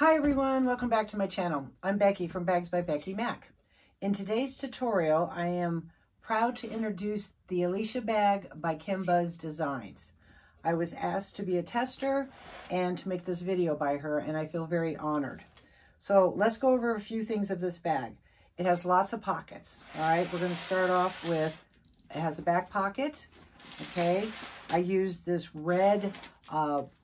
Hi everyone, welcome back to my channel. I'm Becky from Bags by Becky Mac. In today's tutorial, I am proud to introduce the Alicia bag by Kimba's Designs. I was asked to be a tester and to make this video by her, and I feel very honored. So let's go over a few things of this bag. It has lots of pockets. All right, we're going to start off with, it has a back pocket. Okay, I used this red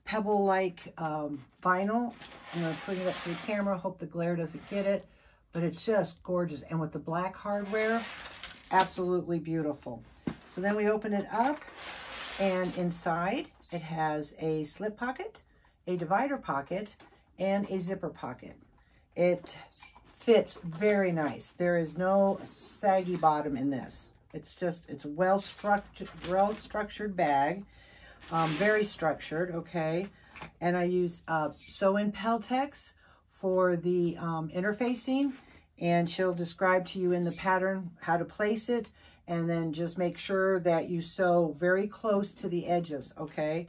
pebble-like vinyl. I'm going to put it up to the camera, hope the glare doesn't get it, but it's just gorgeous. And with the black hardware, absolutely beautiful. So then we open it up, and inside it has a slip pocket, a divider pocket, and a zipper pocket. It fits very nice. There is no saggy bottom in this. It's just, it's a well-structured bag, very structured, okay? And I use Sew-In Peltex for the interfacing, and she'll describe to you in the pattern how to place it, and then just make sure that you sew very close to the edges, okay?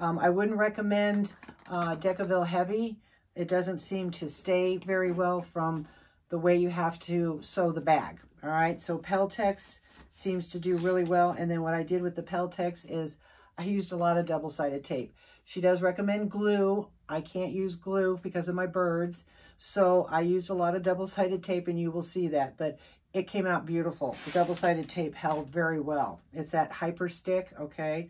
I wouldn't recommend Decovil Heavy. It doesn't seem to stay very well from the way you have to sew the bag, all right? So Peltex seems to do really well. And then what I did with the Peltex is I used a lot of double-sided tape. She does recommend glue. I can't use glue because of my birds. So I used a lot of double-sided tape, and you will see that, but it came out beautiful. The double-sided tape held very well. It's that Hyper Stick, okay?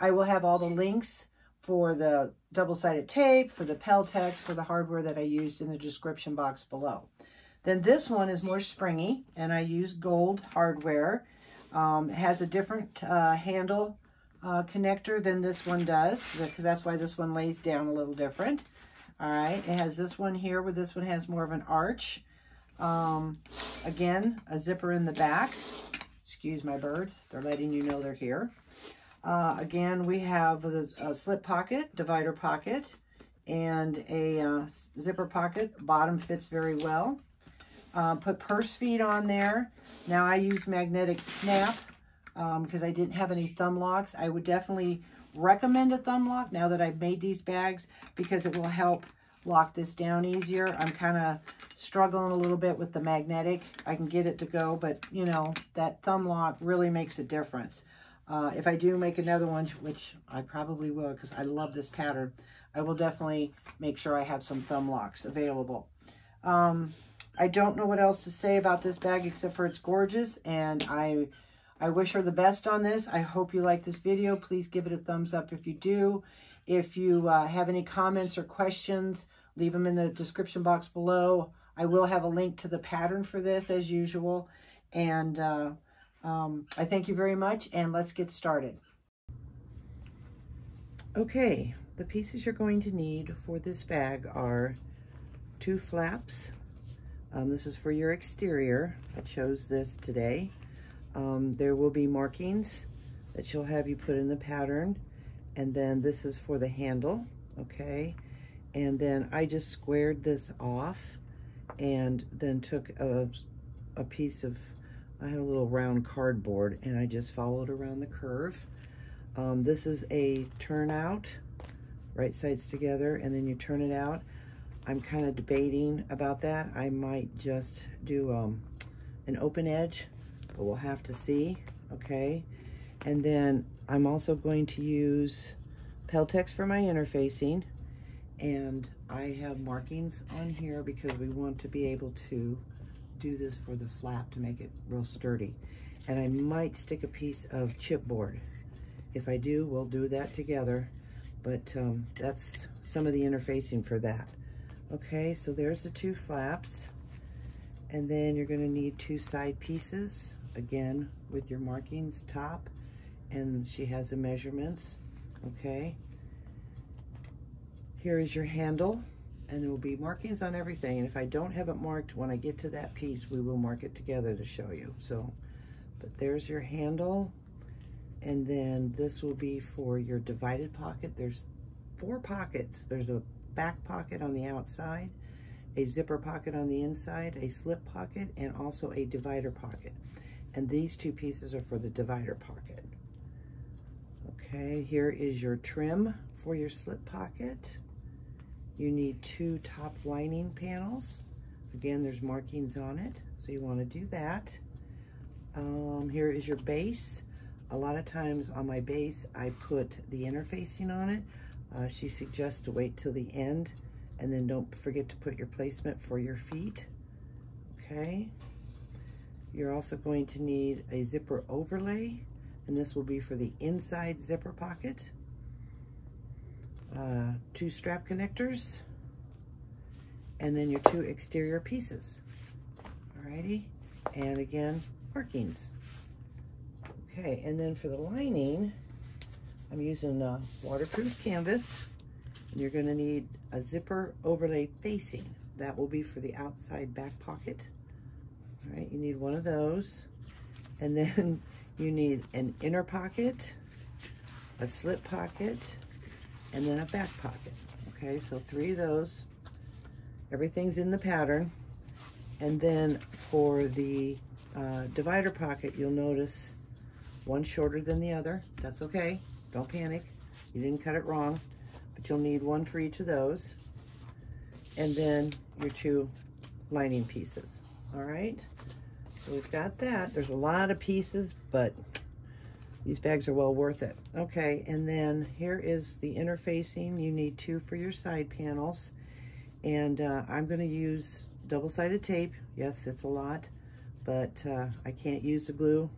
I will have all the links for the double-sided tape, for the Peltex, for the hardware that I used in the description box below. Then this one is more springy, and I use gold hardware. It has a different handle connector than this one does, because that's why this one lays down a little different. All right, it has this one here where this one has more of an arch. Again, a zipper in the back. Excuse my birds, they're letting you know they're here. Again, we have a slip pocket, divider pocket, and a zipper pocket. Bottom fits very well. Put purse feet on there. Now I use magnetic snap because I didn't have any thumb locks. I would definitely recommend a thumb lock now that I've made these bags because it will help lock this down easier. I'm kind of struggling a little bit with the magnetic. I can get it to go, but you know, that thumb lock really makes a difference. If I do make another one, which I probably will because I love this pattern, I will definitely make sure I have some thumb locks available. I don't know what else to say about this bag except for it's gorgeous, and I wish her the best on this. I hope you like this video. Please give it a thumbs up if you do. If you have any comments or questions, leave them in the description box below. I will have a link to the pattern for this as usual. And I thank you very much, and let's get started. Okay, the pieces you're going to need for this bag are two flaps. This is for your exterior. I chose this today. There will be markings that she'll have you put in the pattern. And then this is for the handle, okay? And then I just squared this off and then took a piece of, I had a little round cardboard, and I just followed around the curve. This is a turnout, right sides together, and then you turn it out. I'm kind of debating about that. I might just do an open edge, but we'll have to see, okay? And then I'm also going to use Peltex for my interfacing, and I have markings on here because we want to be able to do this for the flap to make it real sturdy. And I might stick a piece of chipboard. If I do, we'll do that together, but that's some of the interfacing for that. Okay, so there's the two flaps, and then you're going to need two side pieces, again with your markings top, and she has the measurements. Okay, here is your handle, and there will be markings on everything, and if I don't have it marked, when I get to that piece, we will mark it together to show you. So, but there's your handle, and then this will be for your divided pocket. There's four pockets. There's a back pocket on the outside, a zipper pocket on the inside, a slip pocket, and also a divider pocket. And these two pieces are for the divider pocket. Okay, here is your trim for your slip pocket. You need two top lining panels. Again, there's markings on it, so you want to do that. Here is your base. A lot of times on my base, I put the interfacing on it. She suggests to wait till the end, and then don't forget to put your placement for your feet. Okay. You're also going to need a zipper overlay, and this will be for the inside zipper pocket. Two strap connectors, and then your two exterior pieces. Alrighty, and again, markings. Okay, and then for the lining, I'm using a waterproof canvas, and you're going to need a zipper overlay facing. That will be for the outside back pocket. All right, you need one of those, and then you need an inner pocket, a slip pocket, and then a back pocket. Okay, so three of those. Everything's in the pattern. And then for the divider pocket, you'll notice one shorter than the other. That's okay, don't panic. You didn't cut it wrong, but you'll need one for each of those. And then your two lining pieces. All right, so we've got that. There's a lot of pieces, but these bags are well worth it. Okay, and then here is the interfacing. You need two for your side panels. And I'm gonna use double-sided tape. Yes, it's a lot, but I can't use the glue.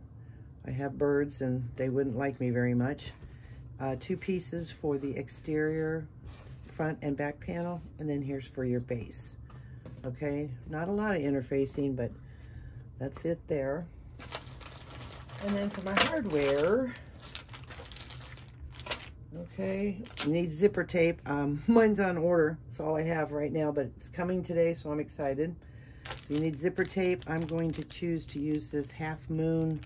I have birds and they wouldn't like me very much. Two pieces for the exterior front and back panel, and then here's for your base. Okay, not a lot of interfacing, but that's it there. And then for my hardware, okay, I need zipper tape. Mine's on order, it's all I have right now, but it's coming today, so I'm excited. So you need zipper tape. I'm going to choose to use this half moon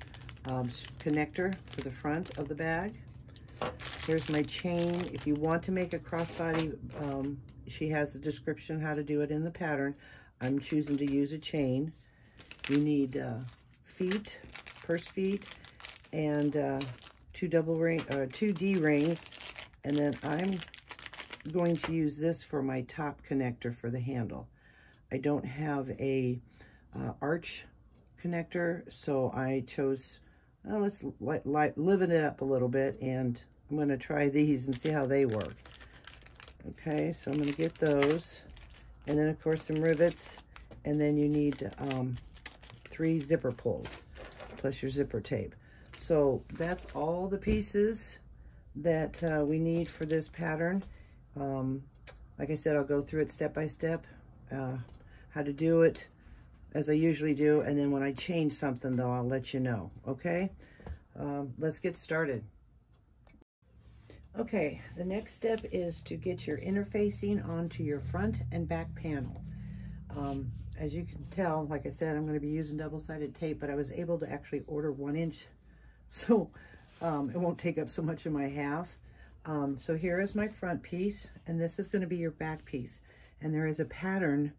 connector for the front of the bag. Here's my chain. If you want to make a crossbody, she has a description how to do it in the pattern. I'm choosing to use a chain. You need feet, purse feet, and two double ring, two D rings, and then I'm going to use this for my top connector for the handle. I don't have a arch connector, so I chose. Well, let's liven it up a little bit, and I'm going to try these and see how they work. Okay, so I'm going to get those, and then of course some rivets, and then you need three zipper pulls plus your zipper tape. So that's all the pieces that we need for this pattern. Like I said, I'll go through it step by step, how to do it as I usually do, and then when I change something though, I'll let you know. Okay, let's get started. Okay, the next step is to get your interfacing onto your front and back panel. As you can tell, like I said, I'm going to be using double-sided tape, but I was able to actually order 1 inch, so it won't take up so much of my half. So here is my front piece, and this is going to be your back piece. And there is a pattern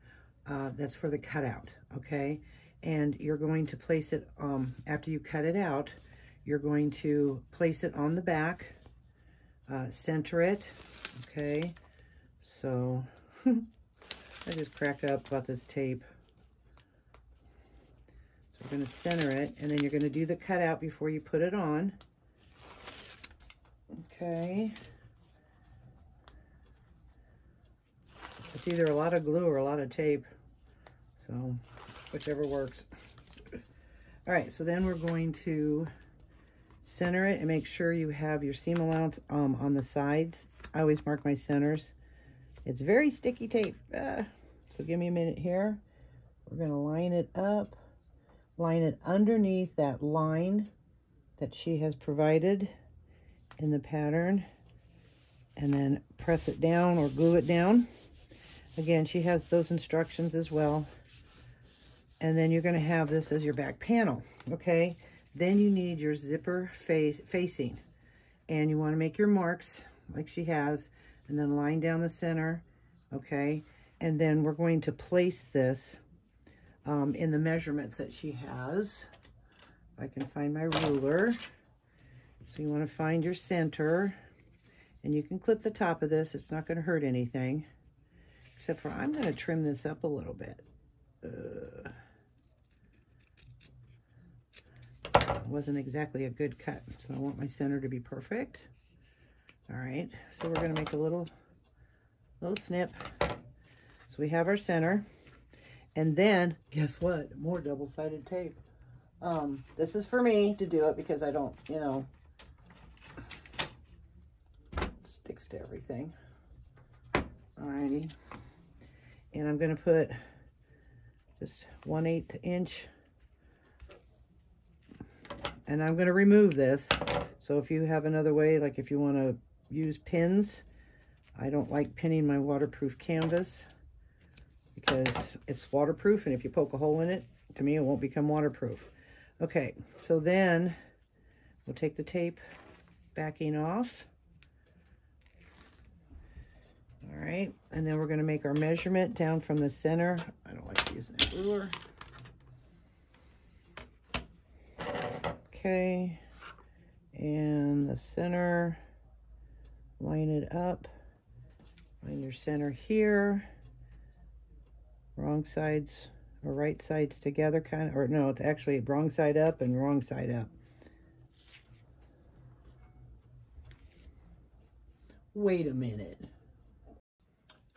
that's for the cutout, okay? And you're going to place it, after you cut it out, you're going to place it on the back. Center it, okay? So I just crack up about this tape. So we're going to center it, and then you're going to do the cutout before you put it on. Okay. It's either a lot of glue or a lot of tape, so whichever works. All right, so then we're going to center it and make sure you have your seam allowance on the sides. I always mark my centers. It's very sticky tape. So give me a minute here. We're going to line it up. Line it underneath that line that she has provided in the pattern. And then press it down or glue it down. Again, she has those instructions as well. And then you're going to have this as your back panel. Okay. Then you need your zipper facing, and you want to make your marks like she has, and then line down the center, okay? And then we're going to place this in the measurements that she has. If I can find my ruler. So you want to find your center, and you can clip the top of this. It's not going to hurt anything. Except for I'm going to trim this up a little bit. Wasn't exactly a good cut, so I want my center to be perfect. All right, so we're going to make a little snip. So we have our center, and then guess what? More double-sided tape. This is for me to do it because I don't, you know, sticks to everything. Alrighty, and I'm going to put just 1/8 inch. And I'm going to remove this. So if you have another way, like if you want to use pins, I don't like pinning my waterproof canvas because it's waterproof, and if you poke a hole in it, to me, it won't become waterproof. Okay, so then we'll take the tape backing off. All right, and then we're going to make our measurement down from the center. I don't like using a ruler. Okay, and the center, line it up, line your center here, wrong sides or right sides together, kind of, or no, it's actually wrong side up and wrong side up. Wait a minute.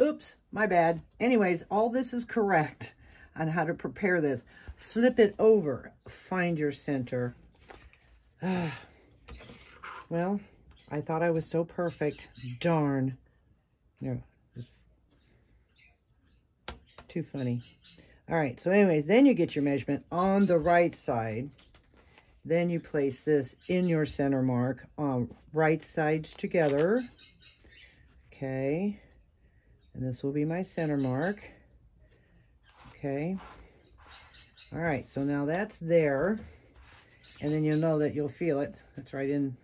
Oops, my bad. Anyways, all this is correct on how to prepare this. Flip it over, find your center. Well, I thought I was so perfect. Darn. No, just too funny. All right, so anyways, then you get your measurement on the right side. Then you place this in your center mark on right sides together. Okay. And this will be my center mark. Okay. All right, so now that's there. And then you'll know that you'll feel it. That's right in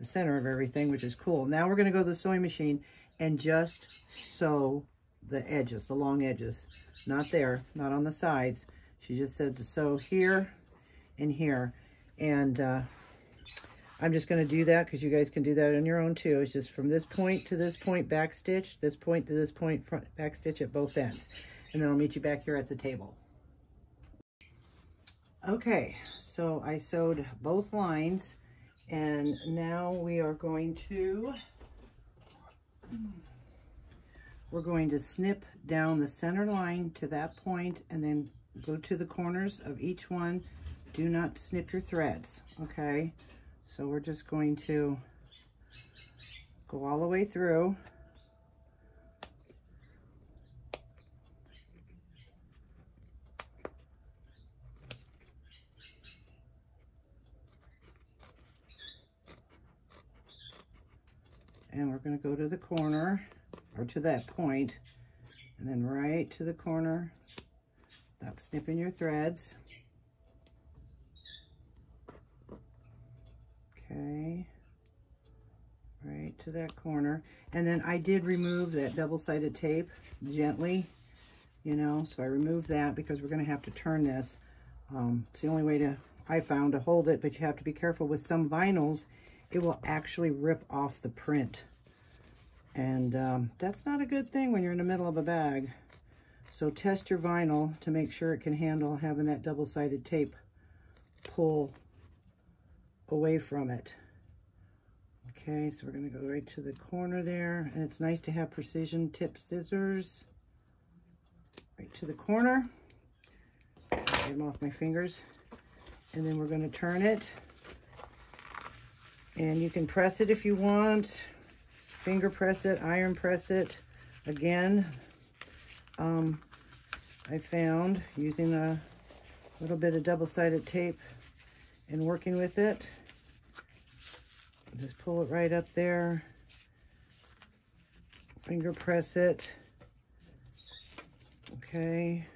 the center of everything, which is cool. Now we're going to go to the sewing machine and just sew the edges, the long edges. Not there, not on the sides. She just said to sew here and here. And I'm just going to do that because you guys can do that on your own too. It's just from this point to this point back stitch, this point to this point front back stitch at both ends. And then I'll meet you back here at the table. Okay. So I sewed both lines, and now we are going to, snip down the center line to that point and then go to the corners of each one. Do not snip your threads, okay? So we're just going to go all the way through. And we're going to go to the corner, or to that point, and then right to the corner, without snipping your threads. Okay, right to that corner. And then I did remove that double-sided tape gently, you know, so I removed that because we're going to have to turn this. It's the only way I found to hold it, but you have to be careful with some vinyls. It will actually rip off the print. And that's not a good thing when you're in the middle of a bag. So test your vinyl to make sure it can handle having that double-sided tape pull away from it. Okay, so we're gonna go right to the corner there. And it's nice to have precision tip scissors. Right to the corner. Get them off my fingers. And then we're gonna turn it. And you can press it if you want, finger press it, iron press it. Again, I found using a little bit of double-sided tape and working with it, just pull it right up there, finger press it, okay.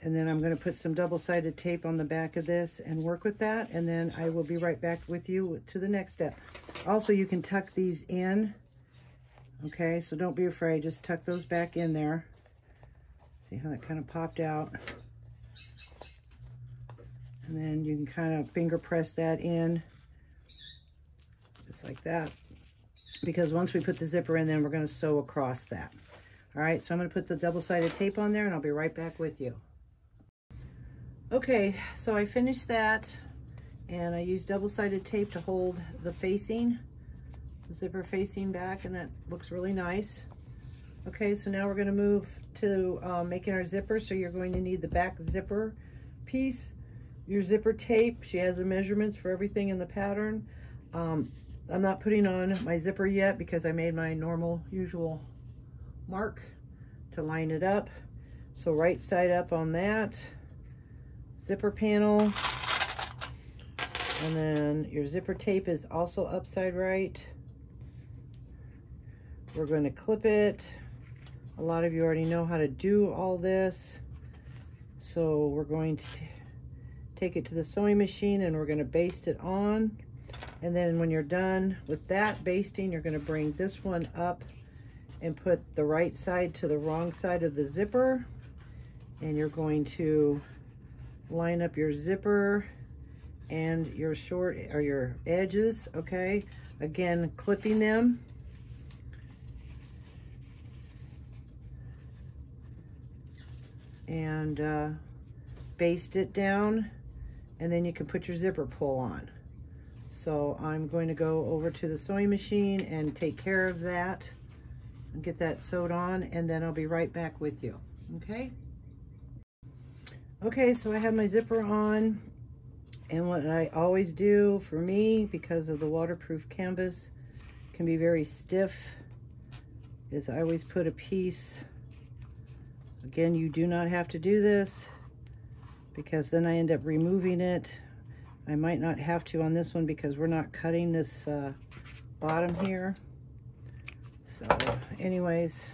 And then I'm going to put some double-sided tape on the back of this and work with that. And then I will be right back with you to the next step. Also, you can tuck these in. Okay, so don't be afraid. Just tuck those back in there. See how that kind of popped out. And then you can kind of finger press that in. Just like that. Because once we put the zipper in, then we're going to sew across that. All right, so I'm going to put the double-sided tape on there and I'll be right back with you. Okay, so I finished that and I used double-sided tape to hold the facing, the zipper facing back, and that looks really nice. Okay, so now we're going to move to making our zipper. So you're going to need the back zipper piece, your zipper tape. She has the measurements for everything in the pattern. I'm not putting on my zipper yet because I made my normal usual mark to line it up. So right side up on that zipper panel, and then your zipper tape is also upside right. We're going to clip it. A lot of you already know how to do all this, so we're going to take it to the sewing machine and we're going to baste it on. And then when you're done with that basting, you're going to bring this one up and put the right side to the wrong side of the zipper, and you're going to line up your zipper and your short or your edges, okay? Again, clipping them. And baste it down, and then you can put your zipper pull on. So I'm going to go over to the sewing machine and take care of that and get that sewed on, and then I'll be right back with you. Okay? Okay, so I have my zipper on, and what I always do for me, because of the waterproof canvas can be very stiff, is I always put a piece. Again, you do not have to do this because then I end up removing it. I might not have to on this one because we're not cutting this bottom here. So anyways,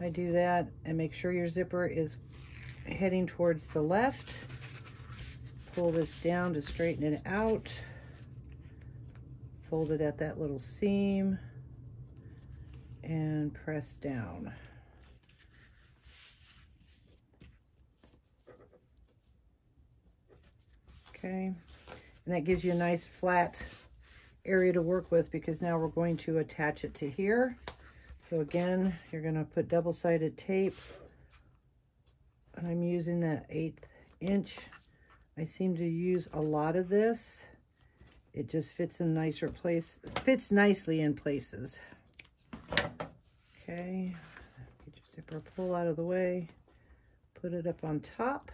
I do that, and make sure your zipper is heading towards the left. Pull this down to straighten it out. Fold it at that little seam and press down. Okay, and that gives you a nice flat area to work with, because now we're going to attach it to here. So again, you're going to put double-sided tape. I'm using that 1/8 inch. I seem to use a lot of this. It just fits in nicer place, fits nicely in places. Okay, get your zipper pull out of the way, put it up on top.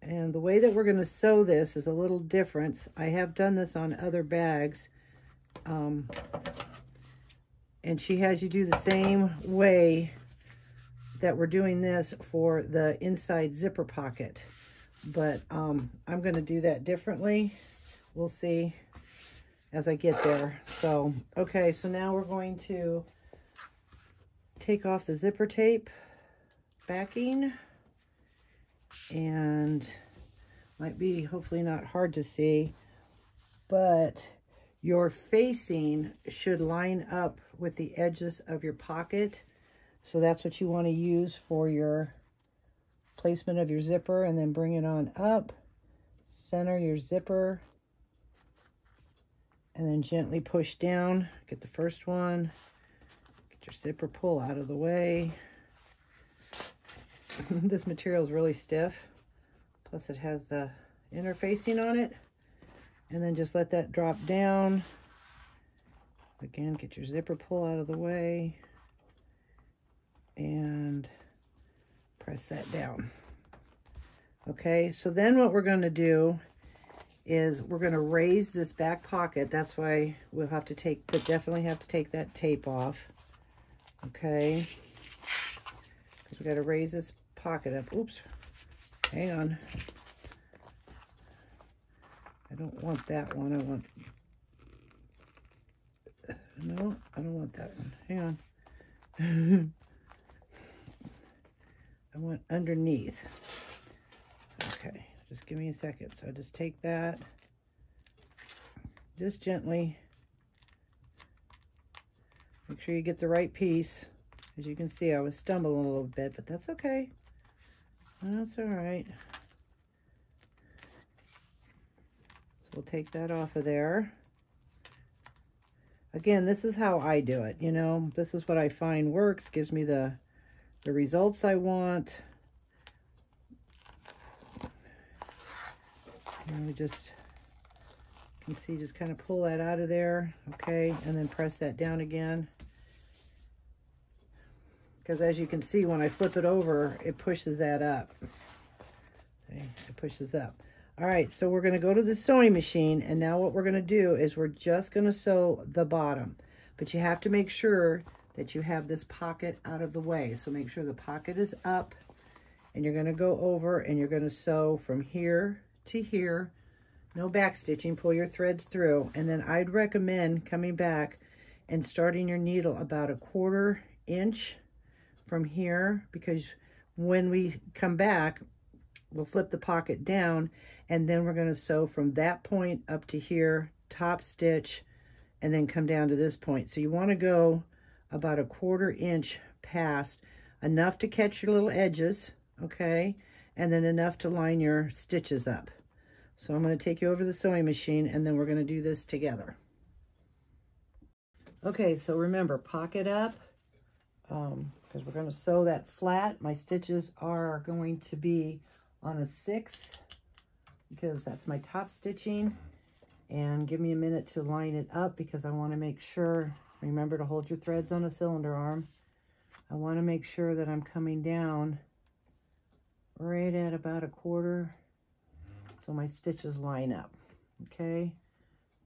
And the way that we're going to sew this is a little different. I have done this on other bags. And she has you do the same way that we're doing this for the inside zipper pocket. But I'm going to do that differently. We'll see as I get there. So, okay, so now we're going to take off the zipper tape backing. And might be hopefully not hard to see, but your facing should line up with the edges of your pocket. So that's what you want to use for your placement of your zipper, and then bring it on up, center your zipper, and then gently push down. Get the first one, get your zipper pull out of the way. This material is really stiff, plus it has the interfacing on it. And then just let that drop down. Again, get your zipper pull out of the way and press that down. Okay, so then what we're going to do is we're going to raise this back pocket. That's why we'll have to take, but definitely have to take that tape off. Okay, we got to raise this pocket up. Oops, hang on. I don't want that one. I want, no, I don't want that one. Hang on. I want underneath. Okay, just give me a second. So just take that, just gently. Make sure you get the right piece. As you can see, I was stumbling a little bit, but that's okay. That's all right. So we'll take that off of there. I Again, this is how I do it, you know. This is what I find works, gives me the results I want. And we just, you can see, just kind of pull that out of there, okay, and then press that down again. Because as you can see, when I flip it over, it pushes that up. Okay, it pushes up. All right, so we're going to go to the sewing machine, and now what we're going to do is we're just going to sew the bottom. But you have to make sure that you have this pocket out of the way. So make sure the pocket is up, and you're going to go over, and you're going to sew from here to here. No back stitching, pull your threads through. And then I'd recommend coming back and starting your needle about a quarter inch from here, because when we come back, we'll flip the pocket down, and then we're going to sew from that point up to here, top stitch, and then come down to this point. So you want to go about a quarter inch past, enough to catch your little edges, okay, and then enough to line your stitches up. So I'm going to take you over to the sewing machine, and then we're going to do this together. Okay, so remember, pocket up, because we're going to sew that flat. My stitches are going to be on a 6, because that's my top stitching, and give me a minute to line it up, because I want to make sure, remember to hold your threads on a cylinder arm. I want to make sure that I'm coming down right at about a quarter, so my stitches line up, okay?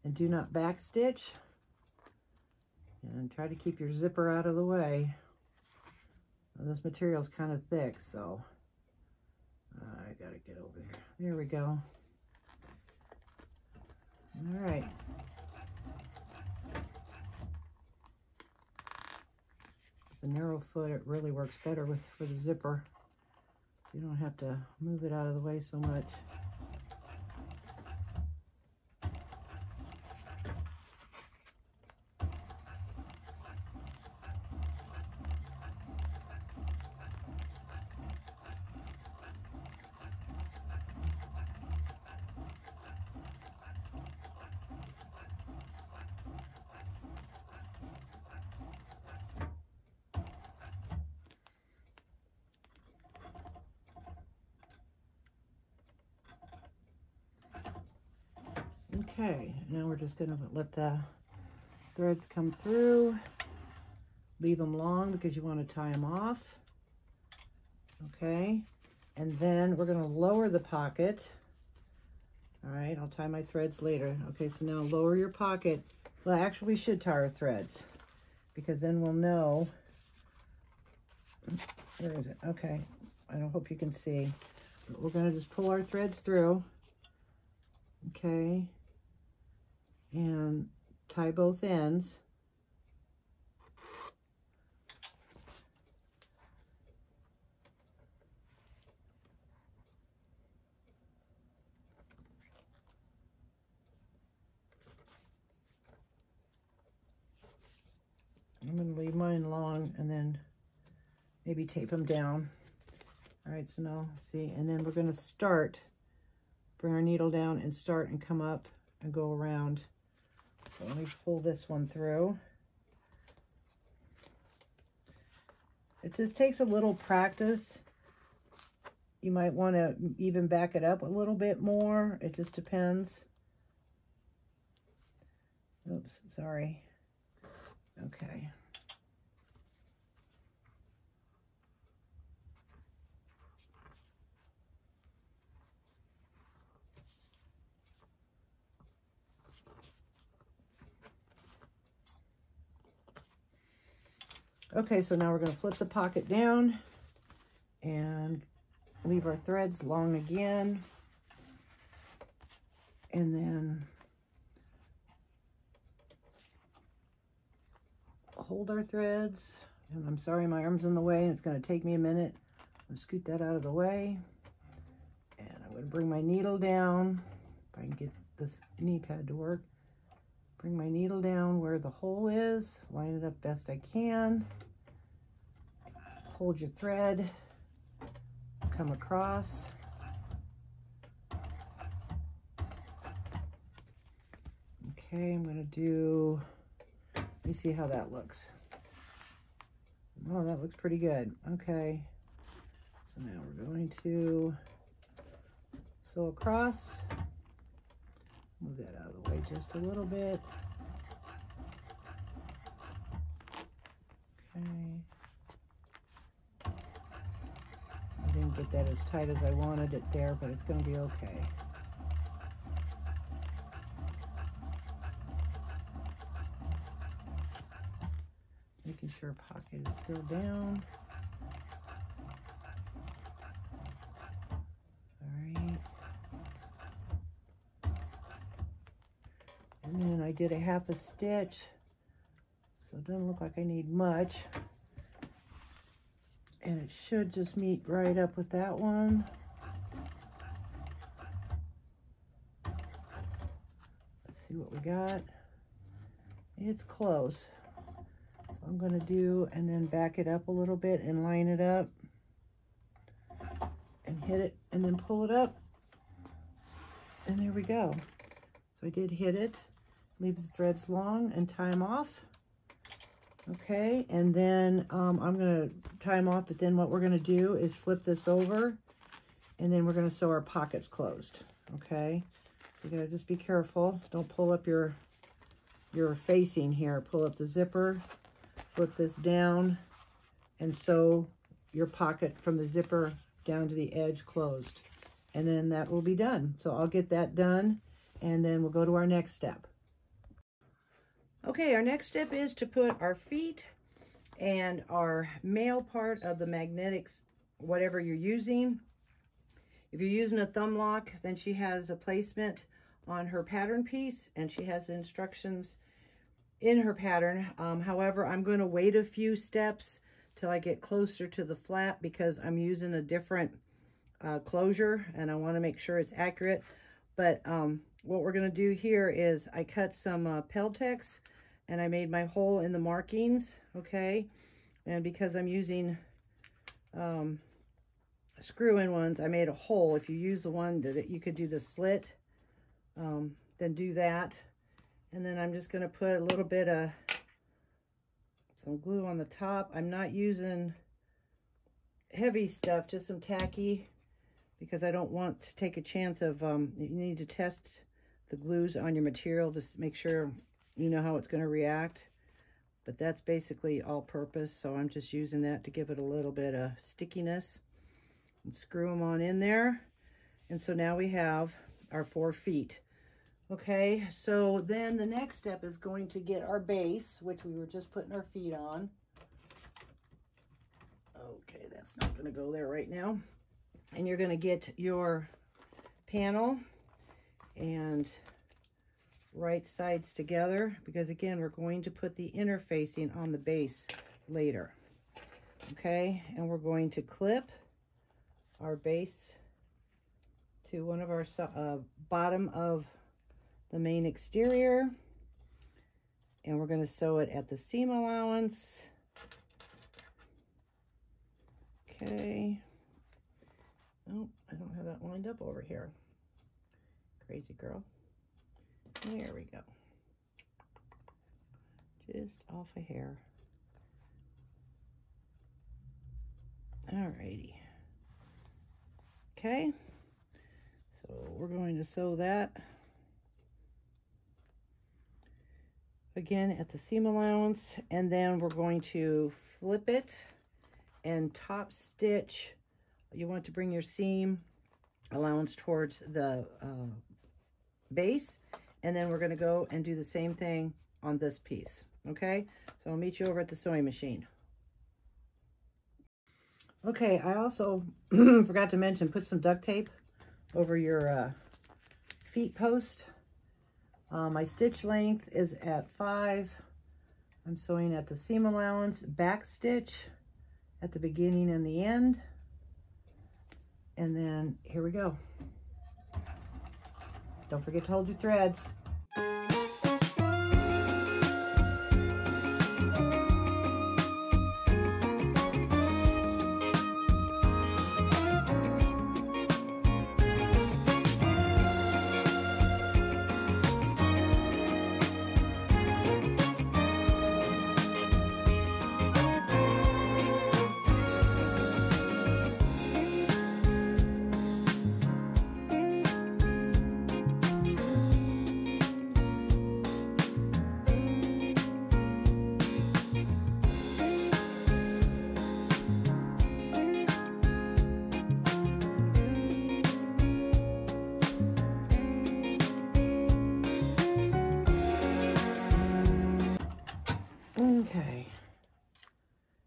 And do not back stitch, and try to keep your zipper out of the way. Now, this material is kind of thick, so I gotta get over here. There we go. All right. The narrow foot, it really works better with for the zipper. So you don't have to move it out of the way so much. Okay, now we're just going to let the threads come through. Leave them long because you want to tie them off. Okay, and then we're going to lower the pocket. All right, I'll tie my threads later. Okay, so now lower your pocket. Well, actually, we should tie our threads, because then we'll know. Where is it? Okay, I hope you can see. But we're going to just pull our threads through. Okay. And tie both ends. I'm going to leave mine long and then maybe tape them down. All right, so now, see, and then we're going to start, bring our needle down and start and come up and go around. So let me pull this one through. It just takes a little practice. You might want to even back it up a little bit more. It just depends. Oops, sorry. Okay. Okay, so now we're going to flip the pocket down and leave our threads long again. And then hold our threads. And I'm sorry, my arm's in the way and it's going to take me a minute. I'm going to scoot that out of the way. And I'm going to bring my needle down. If I can get this knee pad to work. Bring my needle down where the hole is, line it up best I can, hold your thread, come across. Okay, I'm going to do Let me see how that looks. Oh, that looks pretty good. Okay. So now we're going to sew across. Move that out of the way just a little bit. Okay. I didn't get that as tight as I wanted it there, but it's going to be okay. Making sure pocket is still down. I did a half a stitch, so it doesn't look like I need much, and it should just meet right up with that one. Let's see what we got. It's close. So I'm going to do and then back it up a little bit and line it up and hit it and then pull it up, and there we go. So I did hit it. Leave the threads long and tie them off. Okay, and then I'm gonna tie them off, but then what we're gonna do is flip this over, and then we're gonna sew our pockets closed. Okay, so you gotta just be careful. Don't pull up your facing here. Pull up the zipper, flip this down, and sew your pocket from the zipper down to the edge closed. And then that will be done. So I'll get that done, and then we'll go to our next step. Okay, our next step is to put our feet and our male part of the magnetics, whatever you're using. If you're using a thumb lock, then she has a placement on her pattern piece, and she has instructions in her pattern. However, I'm going to wait a few steps till I get closer to the flap, because I'm using a different closure, and I want to make sure it's accurate. But what we're going to do here is I cut some Peltex, and I made my hole in the markings, okay? And because I'm using screw-in ones, I made a hole. If you use the one that you could do the slit, then do that. And then I'm just going to put a little bit of some glue on the top. I'm not using heavy stuff, just some tacky, because I don't want to take a chance of, you need to test the glues on your material to make sure you know how it's going to react. But that's basically all purpose, so I'm just using that to give it a little bit of stickiness. And screw them on in there. And so now we have our 4 feet. Okay, so then the next step is going to get our base, which we were just putting our feet on. Okay, that's not going to go there right now. And you're going to get your panel and right sides together, because again, we're going to put the inner facing on the base later. Okay, and we're going to clip our base to one of our bottom of the main exterior, and we're going to sew it at the seam allowance. Okay. Oh, I don't have that lined up over here. Crazy girl. There we go. Just off a hair. Alrighty. Okay. So we're going to sew that. Again, at the seam allowance. And then we're going to flip it and top stitch. You want to bring your seam allowance towards the base, and then we're going to go and do the same thing on this piece. Okay, so I'll meet you over at the sewing machine. Okay, I also forgot to mention, put some duct tape over your feet post. My stitch length is at 5. I'm sewing at the seam allowance, back stitch at the beginning and the end. And then here we go. Don't forget to hold your threads.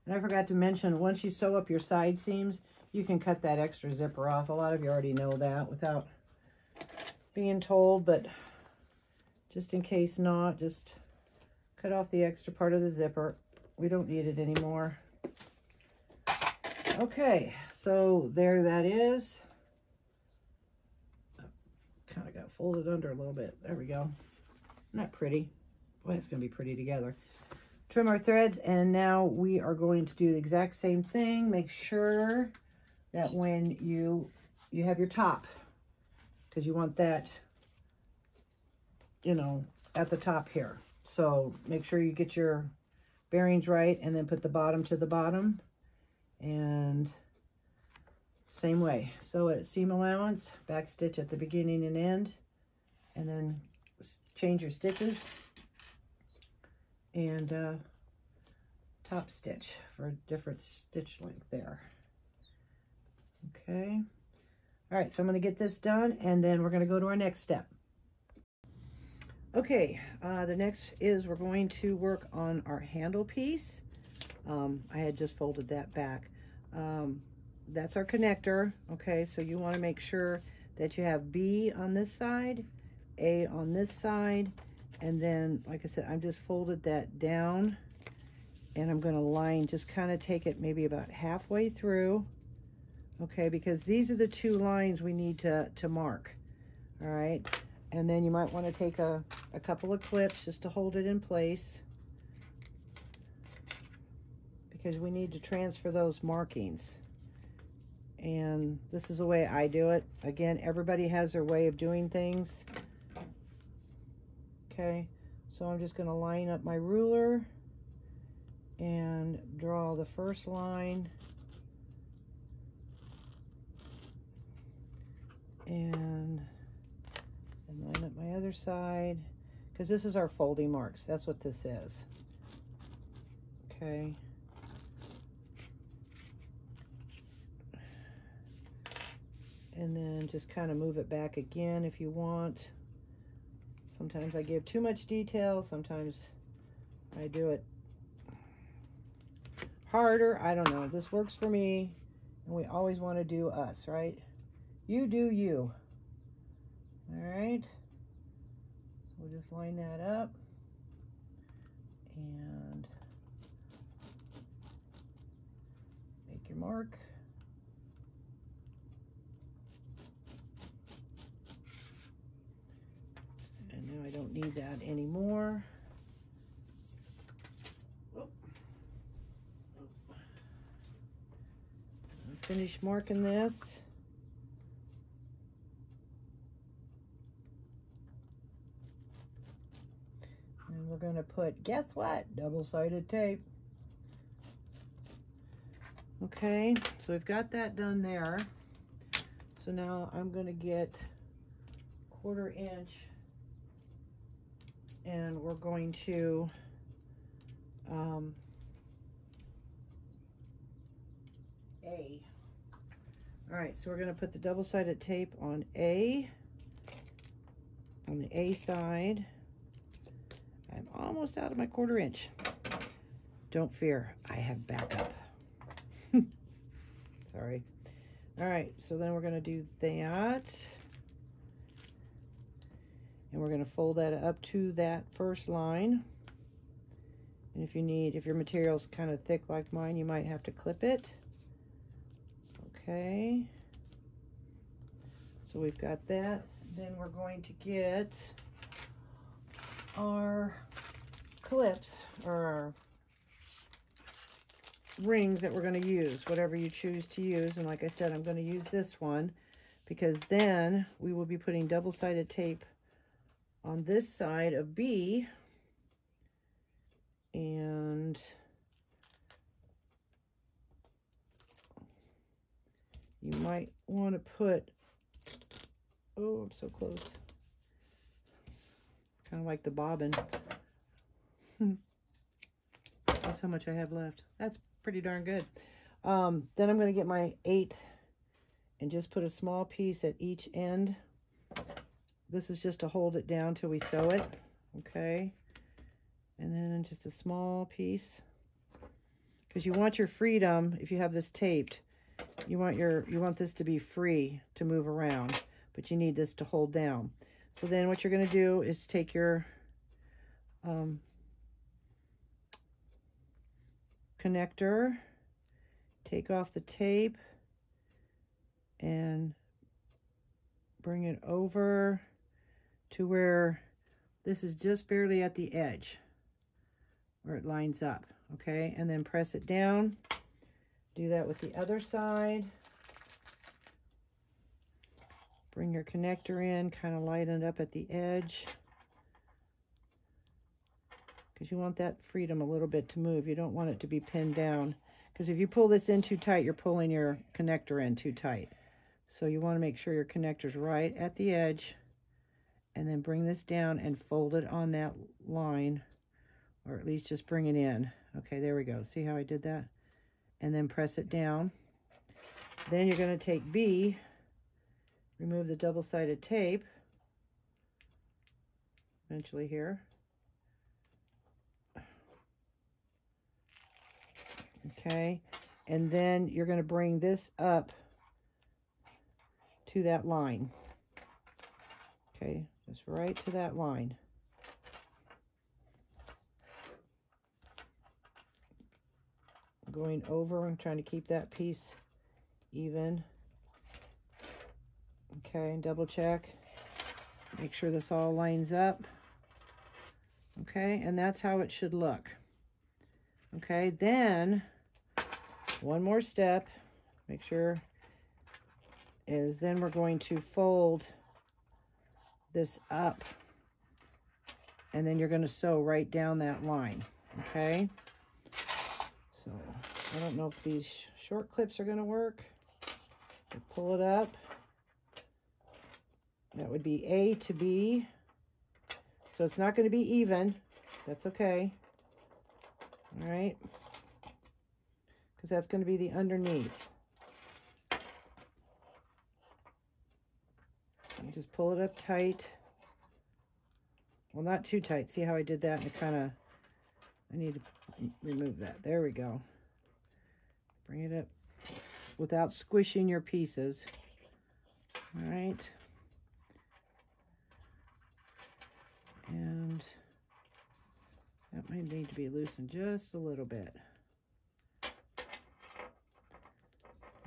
And I forgot to mention, once you sew up your side seams, you can cut that extra zipper off. A lot of you already know that without being told, but just in case not, just cut off the extra part of the zipper. We don't need it anymore. Okay, so there that is. Kind of got folded under a little bit. There we go. Not pretty. Boy, it's going to be pretty together. Trim our threads, and now we are going to do the exact same thing. Make sure that when you have your top, because you want that, you know, at the top here. So make sure you get your bearings right, and then put the bottom to the bottom, and same way. Sew it at seam allowance, back stitch at the beginning and end, and then change your stitches, and top stitch for a different stitch length there. Okay. All right, so I'm going to get this done, and then we're going to go to our next step. Okay, the next is we're going to work on our handle piece. I had just folded that back. That's our connector. Okay, so you want to make sure that you have B on this side, A on this side, and then, like I said, I've just folded that down, and I'm going to line, just kind of take it maybe about halfway through, okay, because these are the two lines we need to mark, all right? And then you might want to take a couple of clips just to hold it in place, because we need to transfer those markings. And this is the way I do it. Again, everybody has their way of doing things. Okay, so I'm just going to line up my ruler and draw the first line. And line up my other side, because this is our folding marks. That's what this is. Okay. And then just kind of move it back again if you want. Sometimes I give too much detail. Sometimes I do it harder. I don't know. This works for me. And we always want to do us, right? You do you. All right. So we'll just line that up. And make your mark. I don't need that anymore. I'll finish marking this. And we're going to put, guess what? Double-sided tape. Okay, so we've got that done there. So now I'm going to get 1/4 inch. And we're going to A. All right, so we're going to put the double-sided tape on A, on the A side. I'm almost out of my 1/4 inch. Don't fear, I have backup. Sorry. All right, so then we're going to do that. And we're going to fold that up to that first line. And if you need, if your material's kind of thick like mine, you might have to clip it. Okay. So we've got that. Then we're going to get our clips or our rings that we're going to use, whatever you choose to use. And like I said, I'm going to use this one because then we will be putting double-sided tape on this side of B, and you might want to put, oh, I'm so close, kind of like the bobbin. That's how much I have left. That's pretty darn good. Then I'm going to get my 8 and just put a small piece at each end. This is just to hold it down till we sew it, okay? And then just a small piece. because you want your freedom. If you have this taped, you want this to be free to move around, but you need this to hold down. So then what you're going to do is take your connector, take off the tape, and bring it over to where this is just barely at the edge where it lines up, okay? And then press it down. Do that with the other side. Bring your connector in, kind of line it up at the edge, because you want that freedom a little bit to move. You don't want it to be pinned down, because if you pull this in too tight, you're pulling your connector in too tight. So you want to make sure your connector's right at the edge, and then bring this down and fold it on that line, or at least just bring it in. Okay, there we go. See how I did that? And then press it down. Then you're going to take B, remove the double-sided tape, eventually here. Okay, and then you're going to bring this up to that line. Okay, just right to that line. Going over, I'm trying to keep that piece even. Okay, and double check. Make sure this all lines up. Okay, and that's how it should look. Okay, then one more step, make sure, is then we're going to fold this up, and then you're going to sew right down that line. Okay, so I don't know if these short clips are going to work. We'll pull it up. That would be A to B, so it's not going to be even. That's okay. All right, because that's going to be the underneath. Just pull it up tight. Well, not too tight. See how I did that? And I need to remove that. There we go. Bring it up without squishing your pieces. All right. And that might need to be loosened just a little bit.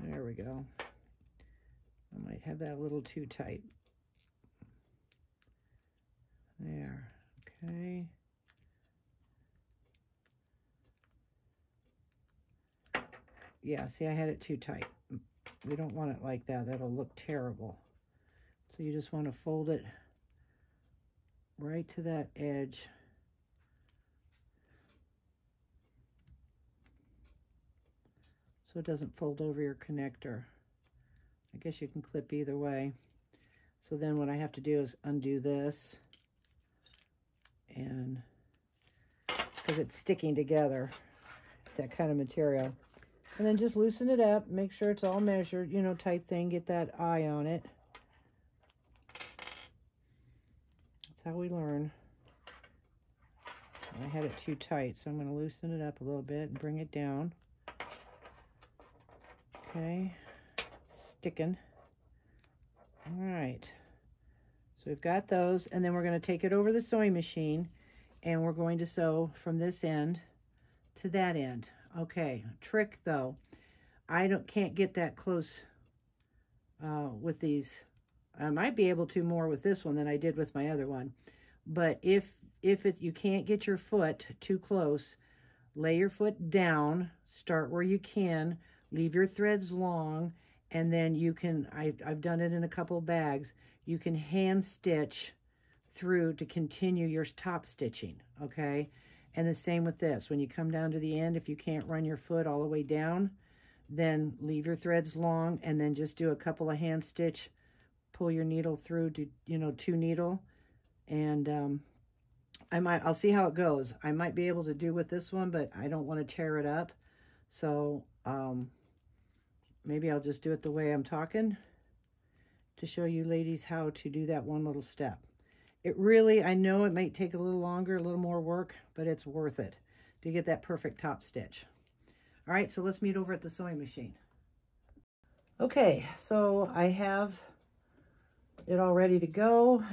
There we go. I might have that a little too tight. There, okay. Yeah, see, I had it too tight. We don't want it like that. That'll look terrible. So you just want to fold it right to that edge. So it doesn't fold over your connector. I guess you can clip either way. So then what I have to do is undo this, and because it's sticking together, it's that kind of material. And then just loosen it up, make sure it's all measured, you know, type thing, get that eye on it. That's how we learn. I had it too tight, so I'm going to loosen it up a little bit and bring it down. Okay. Sticking. All right, so we've got those, and then we're going to take it over the sewing machine, and we're going to sew from this end to that end. Okay, trick though, I can't get that close with these. I might be able to more with this one than I did with my other one, but if you can't get your foot too close, lay your foot down, start where you can, leave your threads long. And then you can, I've done it in a couple bags, you can hand stitch through to continue your top stitching, okay? And the same with this. When you come down to the end, if you can't run your foot all the way down, then leave your threads long and then just do a couple of hand stitch, pull your needle through to, you know, two needle. And I'll see how it goes. I might be able to do with this one, but I don't want to tear it up. So, maybe I'll just do it the way I'm talking to show you ladies how to do that one little step. It really, I know it might take a little longer, a little more work, but it's worth it to get that perfect top stitch. All right, so let's meet over at the sewing machine. Okay, so I have it all ready to go.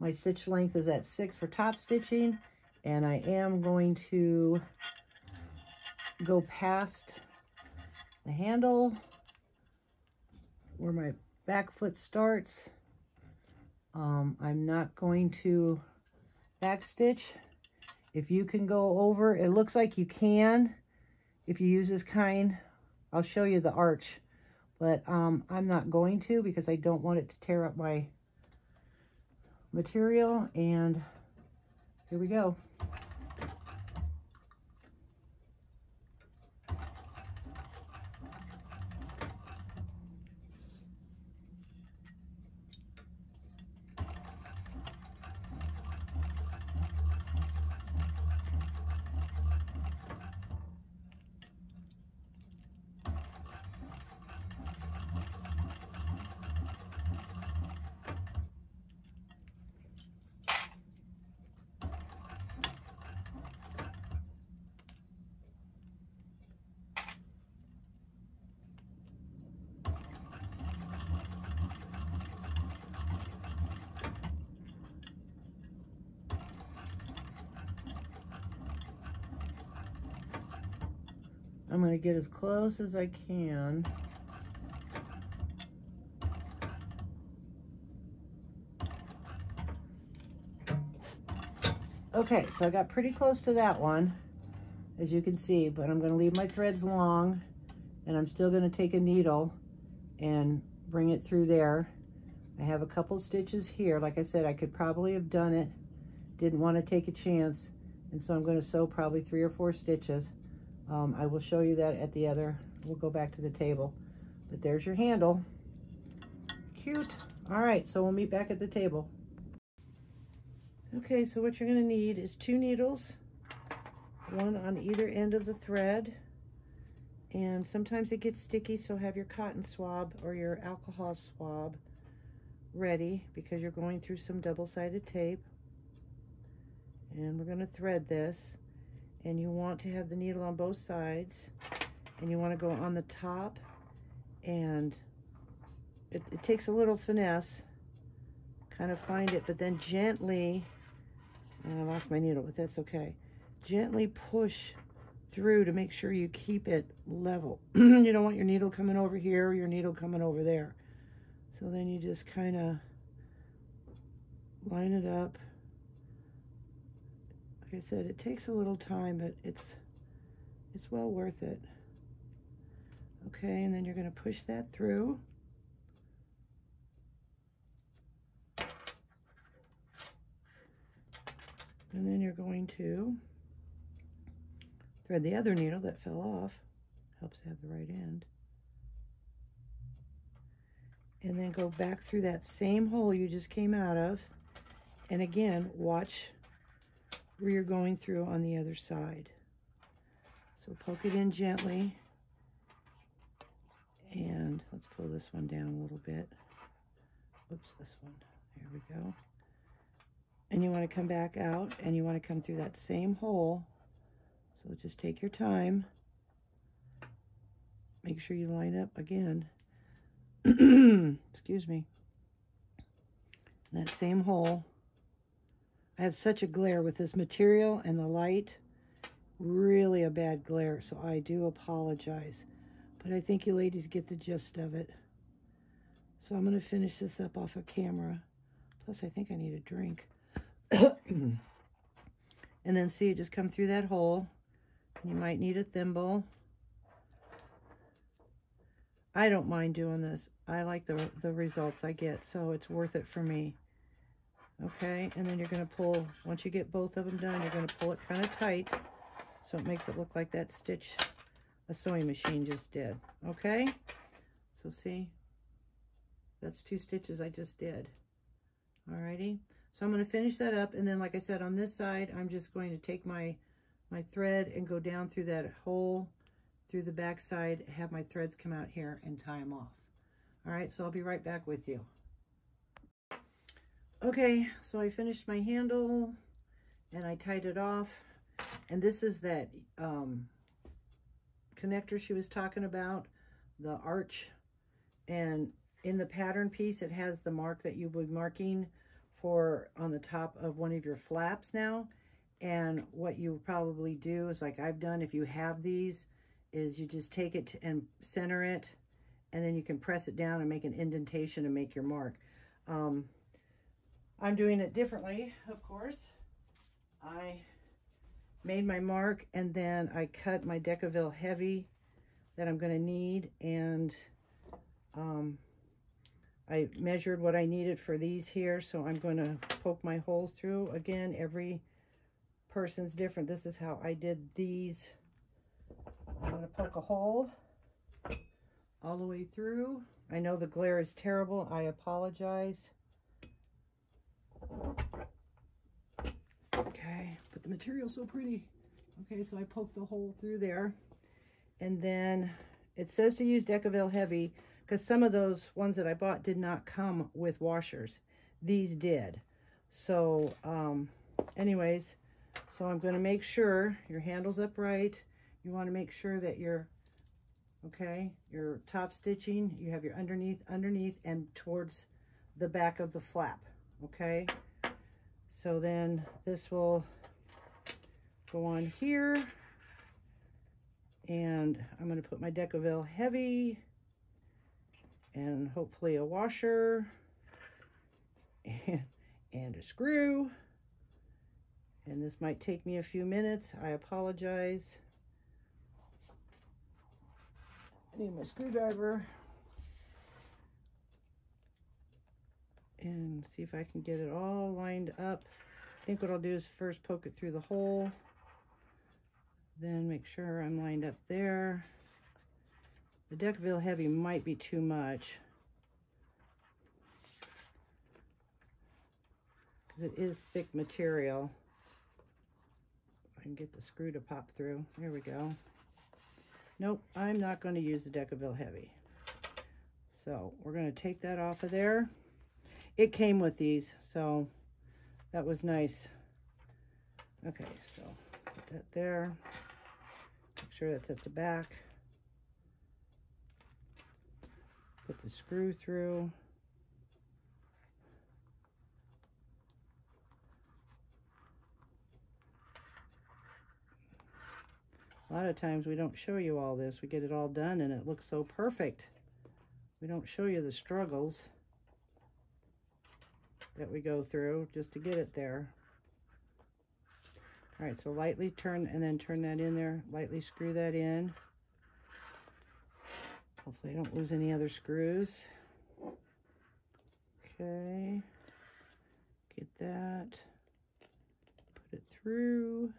My stitch length is at 6 for top stitching, and I am going to go past the handle where my back foot starts. I'm not going to back stitch. If you can go over, it looks like you can if you use this kind. I'll show you the arch, but I'm not going to because I don't want it to tear up my material. And here we go. I'm going to get as close as I can. Okay, so I got pretty close to that one, as you can see, but I'm going to leave my threads long, and I'm still going to take a needle and bring it through there. I have a couple stitches here. Like I said, I could probably have done it. Didn't want to take a chance, and so I'm going to sew probably 3 or 4 stitches. I will show you that at the other. We'll go back to the table. But there's your handle. Cute. All right, so we'll meet back at the table. Okay, so what you're going to need is 2 needles, one on either end of the thread. And sometimes it gets sticky, so have your cotton swab or your alcohol swab ready because you're going through some double-sided tape. And we're going to thread this. And you want to have the needle on both sides, and you want to go on the top, and it takes a little finesse, kind of find it, but then gently, and I lost my needle, but that's okay, gently push through to make sure you keep it level. You don't want your needle coming over here or your needle coming over there. So then you just kind of line it up. Like I said, it takes a little time, but it's well worth it. Okay, and then you're going to push that through. And then you're going to thread the other needle that fell off. Helps to have the right end. And then go back through that same hole you just came out of. And again, watch where you're going through on the other side. So poke it in gently, and let's pull this one down a little bit. Oops, this one, there we go. And you want to come back out, and you want to come through that same hole. So just take your time. Make sure you line up again. Excuse me. That same hole. I have such a glare with this material and the light, really a bad glare, so I do apologize. But I think you ladies get the gist of it. So I'm going to finish this up off of camera. Plus, I think I need a drink. And then see, just come through that hole. You might need a thimble. I don't mind doing this. I like the results I get, so it's worth it for me. Okay, and then you're going to pull, once you get both of them done, you're going to pull it kind of tight so it makes it look like that stitch a sewing machine just did. Okay, so see, that's 2 stitches I just did. Alrighty, so I'm going to finish that up, and then like I said, on this side, I'm just going to take my thread and go down through that hole, through the back side, have my threads come out here and tie them off. Alright, so I'll be right back with you. Okay, so I finished my handle and I tied it off, and this is that connector she was talking about, the arch. And in the pattern piece, it has the mark that you'll be marking for on the top of one of your flaps now. And what you probably do is, like I've done, if you have these, is you just take it and center it, and then you can press it down and make an indentation and make your mark. I'm doing it differently, of course. I made my mark, and then I cut my Decovil Heavy that I'm going to need, and I measured what I needed for these here, so I'm going to poke my holes through. Again, every person's different. This is how I did these. I'm going to poke a hole all the way through. I know the glare is terrible. I apologize. Okay, but the material's so pretty. Okay, so I poked a hole through there. And then it says to use Decovil Heavy because some of those ones that I bought did not come with washers. These did. So anyways, so I'm going to make sure your handle's upright. You want to make sure that you're, okay, your top stitching, you have your underneath, and towards the back of the flap, okay? So then this will go on here, and I'm going to put my Decovil Heavy and hopefully a washer and a screw. And this might take me a few minutes. I apologize. I need my screwdriver and see if I can get it all lined up. I think what I'll do is first poke it through the hole, then make sure I'm lined up there. The Decovil Heavy might be too much because it is thick material. I can get the screw to pop through. There we go. Nope, I'm not going to use the Decovil Heavy. So we're going to take that off of there. It came with these, so that was nice. Okay, so put that there. Make sure that's at the back. Put the screw through. A lot of times we don't show you all this. We get it all done and it looks so perfect. We don't show you the struggles that we go through just to get it there. All right, so lightly turn and then turn that in there. Lightly screw that in. Hopefully I don't lose any other screws. Okay, get that, put it through.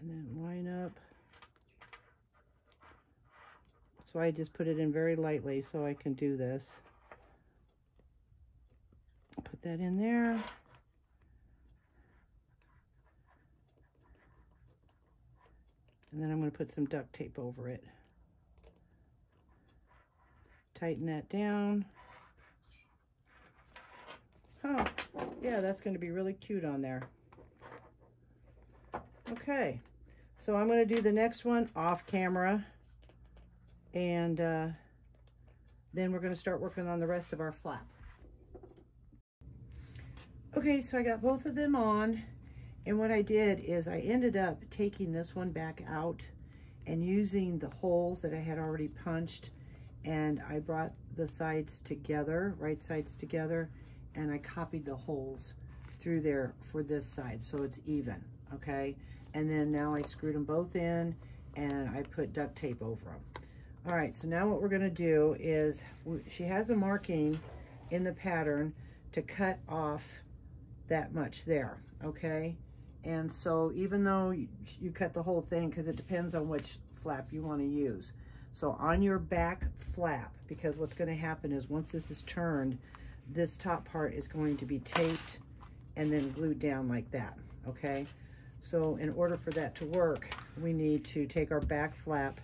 And then line up. So I just put it in very lightly so I can do this. Put that in there. And then I'm going to put some duct tape over it. Tighten that down. Oh, yeah, that's going to be really cute on there. Okay, so I'm going to do the next one off camera, and then we're going to start working on the rest of our flap. Okay, so I got both of them on, and what I did is I ended up taking this one back out and using the holes that I had already punched, and I brought the sides together, right sides together, and I copied the holes through there for this side so it's even, okay? And then now I screwed them both in and I put duct tape over them. All right, so now what we're gonna do is, she has a marking in the pattern to cut off that much there, okay? And so even though you cut the whole thing, because it depends on which flap you wanna use. So on your back flap, because what's gonna happen is once this is turned, this top part is going to be taped and then glued down like that, okay? So in order for that to work, we need to take our back flap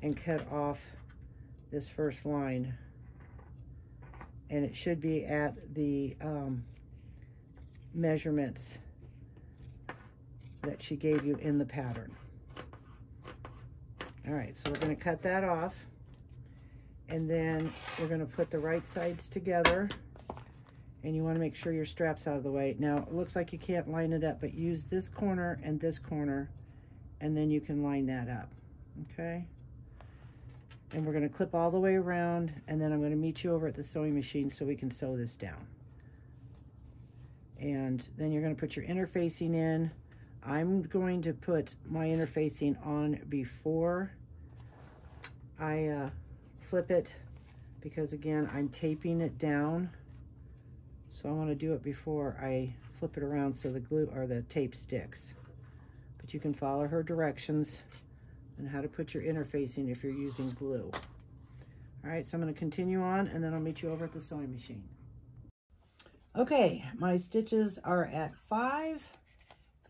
and cut off this first line. And it should be at the measurements that she gave you in the pattern. All right, so we're going to cut that off, and then we're going to put the right sides together, and you want to make sure your strap's out of the way. Now, it looks like you can't line it up, but use this corner, and then you can line that up, okay? And we're going to clip all the way around, and then I'm going to meet you over at the sewing machine so we can sew this down. And then you're going to put your interfacing in. I'm going to put my interfacing on before I flip it, because again, I'm taping it down. So I want to do it before I flip it around so the glue or the tape sticks. But you can follow her directions on how to put your interfacing if you're using glue. All right, so I'm going to continue on, and then I'll meet you over at the sewing machine. Okay, my stitches are at 5,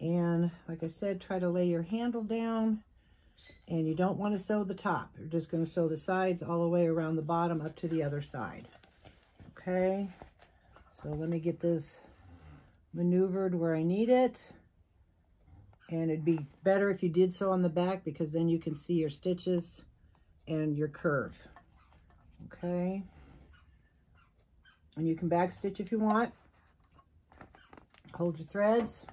and like I said, try to lay your handle down, and you don't want to sew the top. You're just going to sew the sides all the way around the bottom up to the other side. Okay, so let me get this maneuvered where I need it, and it'd be better if you did sew on the back, because then you can see your stitches and your curve. Okay. And you can backstitch if you want. Hold your threads.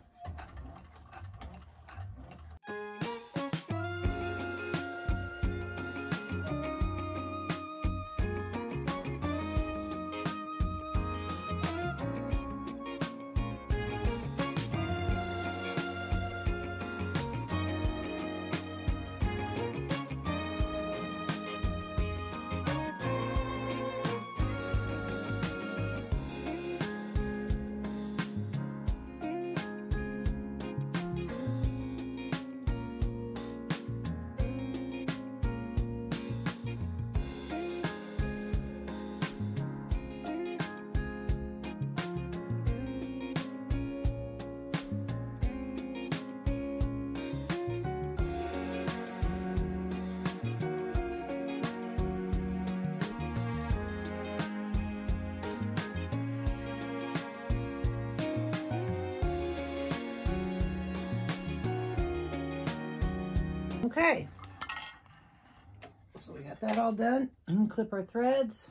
Okay, so we got that all done. Clip our threads,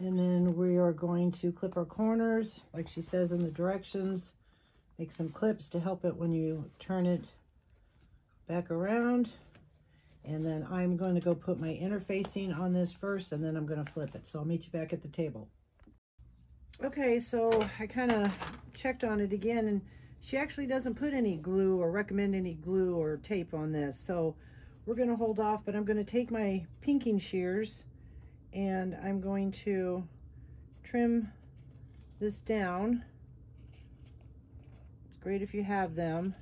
and then we are going to clip our corners, like she says in the directions. Make some clips to help it when you turn it back around. And then I'm going to go put my interfacing on this first, and then I'm going to flip it. So I'll meet you back at the table. Okay, so I kind of checked on it again, and she actually doesn't put any glue or recommend any glue or tape on this, so we're going to hold off. But I'm going to take my pinking shears, and I'm going to trim this down. It's great if you have them.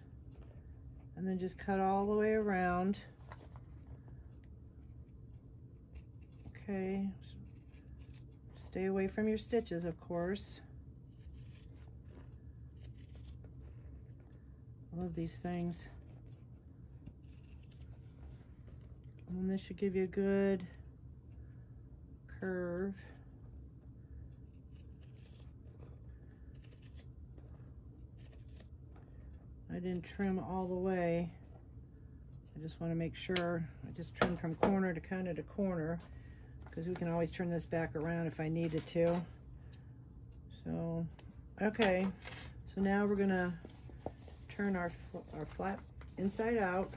And then just cut all the way around. Okay, stay away from your stitches, of course. Love these things. And this should give you a good curve. I didn't trim all the way. I just want to make sure I just trim from corner to kind of to corner, because we can always turn this back around if I needed to. So, okay. So now we're gonna turn our flap inside out,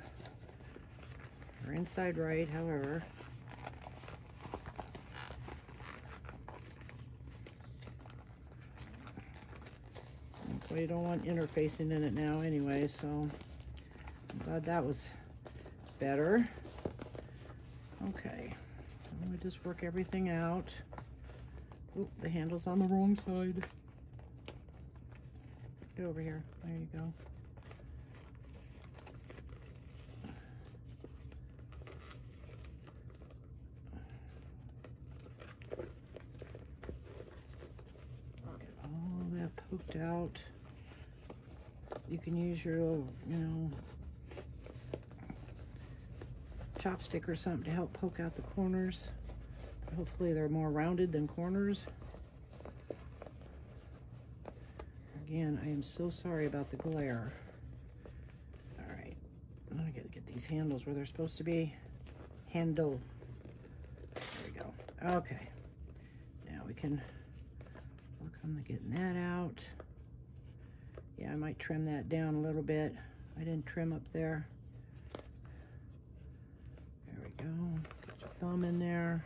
or inside right, however. Well, you don't want interfacing in it now anyway, so I'm glad that was better. Okay, let me just work everything out. Oop, the handle's on the wrong side. Get over here, there you go. Out. You can use your, chopstick or something to help poke out the corners. Hopefully they're more rounded than corners. Again, I am so sorry about the glare. All right, I gotta get these handles where they're supposed to be. Handle. There we go. Okay. Now we can work on getting that out. Yeah, I might trim that down a little bit. I didn't trim up there. There we go. Get your thumb in there.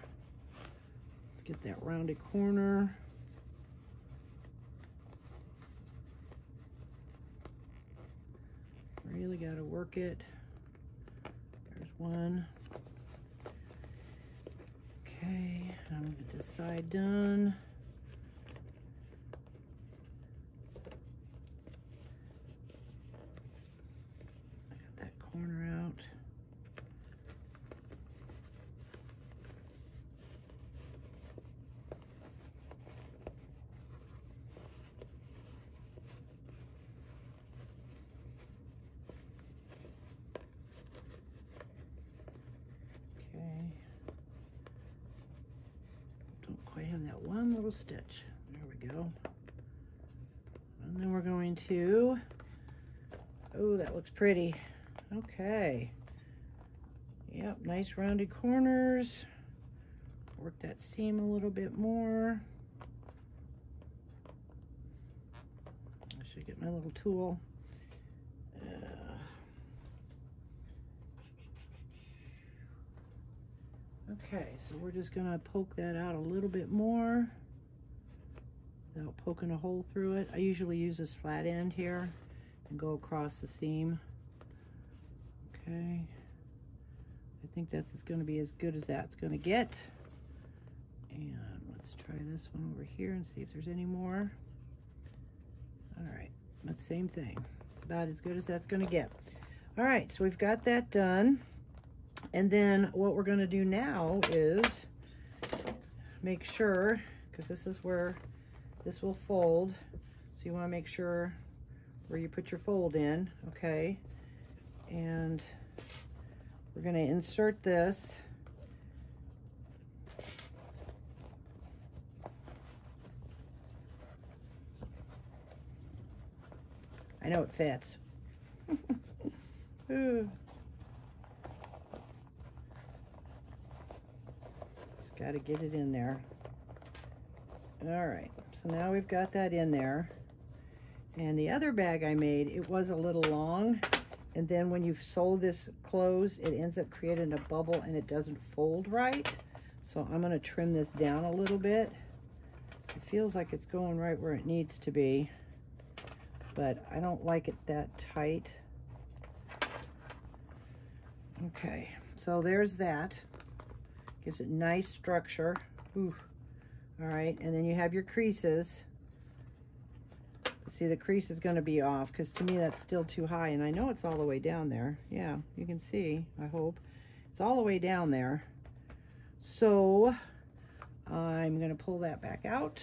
Let's get that rounded corner. Really got to work it. There's one. Okay, I'm going to get this side done. I got that corner out. Stitch. There we go. And then we're going to, oh, that looks pretty. Okay. Yep, nice rounded corners. Work that seam a little bit more. I should get my little tool. Okay, so we're just gonna poke that out a little bit more. Without poking a hole through it. I usually use this flat end here and go across the seam. Okay. I think that's going to be as good as that's going to get. And let's try this one over here and see if there's any more. Alright, that's the same thing. It's about as good as that's going to get. Alright, so we've got that done. And then what we're going to do now is make sure, because this is where this will fold, so you want to make sure where you put your fold in, okay? And we're going to insert this . I know it fits. Just got to get it in there. All right. So now we've got that in there. And the other bag I made, it was a little long. And then when you've sewed this closed, it ends up creating a bubble and it doesn't fold right. So I'm going to trim this down a little bit. It feels like it's going right where it needs to be, but I don't like it that tight. Okay, so there's that. Gives it nice structure. Ooh. All right, and then you have your creases. See, the crease is going to be off because to me that's still too high, and I know it's all the way down there. Yeah, you can see, I hope. It's all the way down there. So I'm going to pull that back out,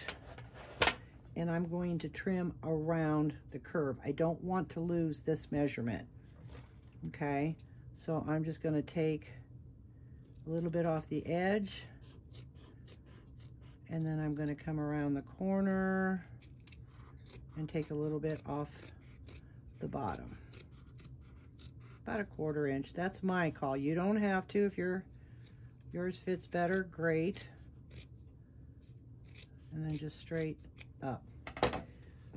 and I'm going to trim around the curve. I don't want to lose this measurement. Okay, so I'm just going to take a little bit off the edge. And then I'm going to come around the corner and take a little bit off the bottom. About a quarter inch. That's my call. You don't have to. If yours fits better, great. And then just straight up.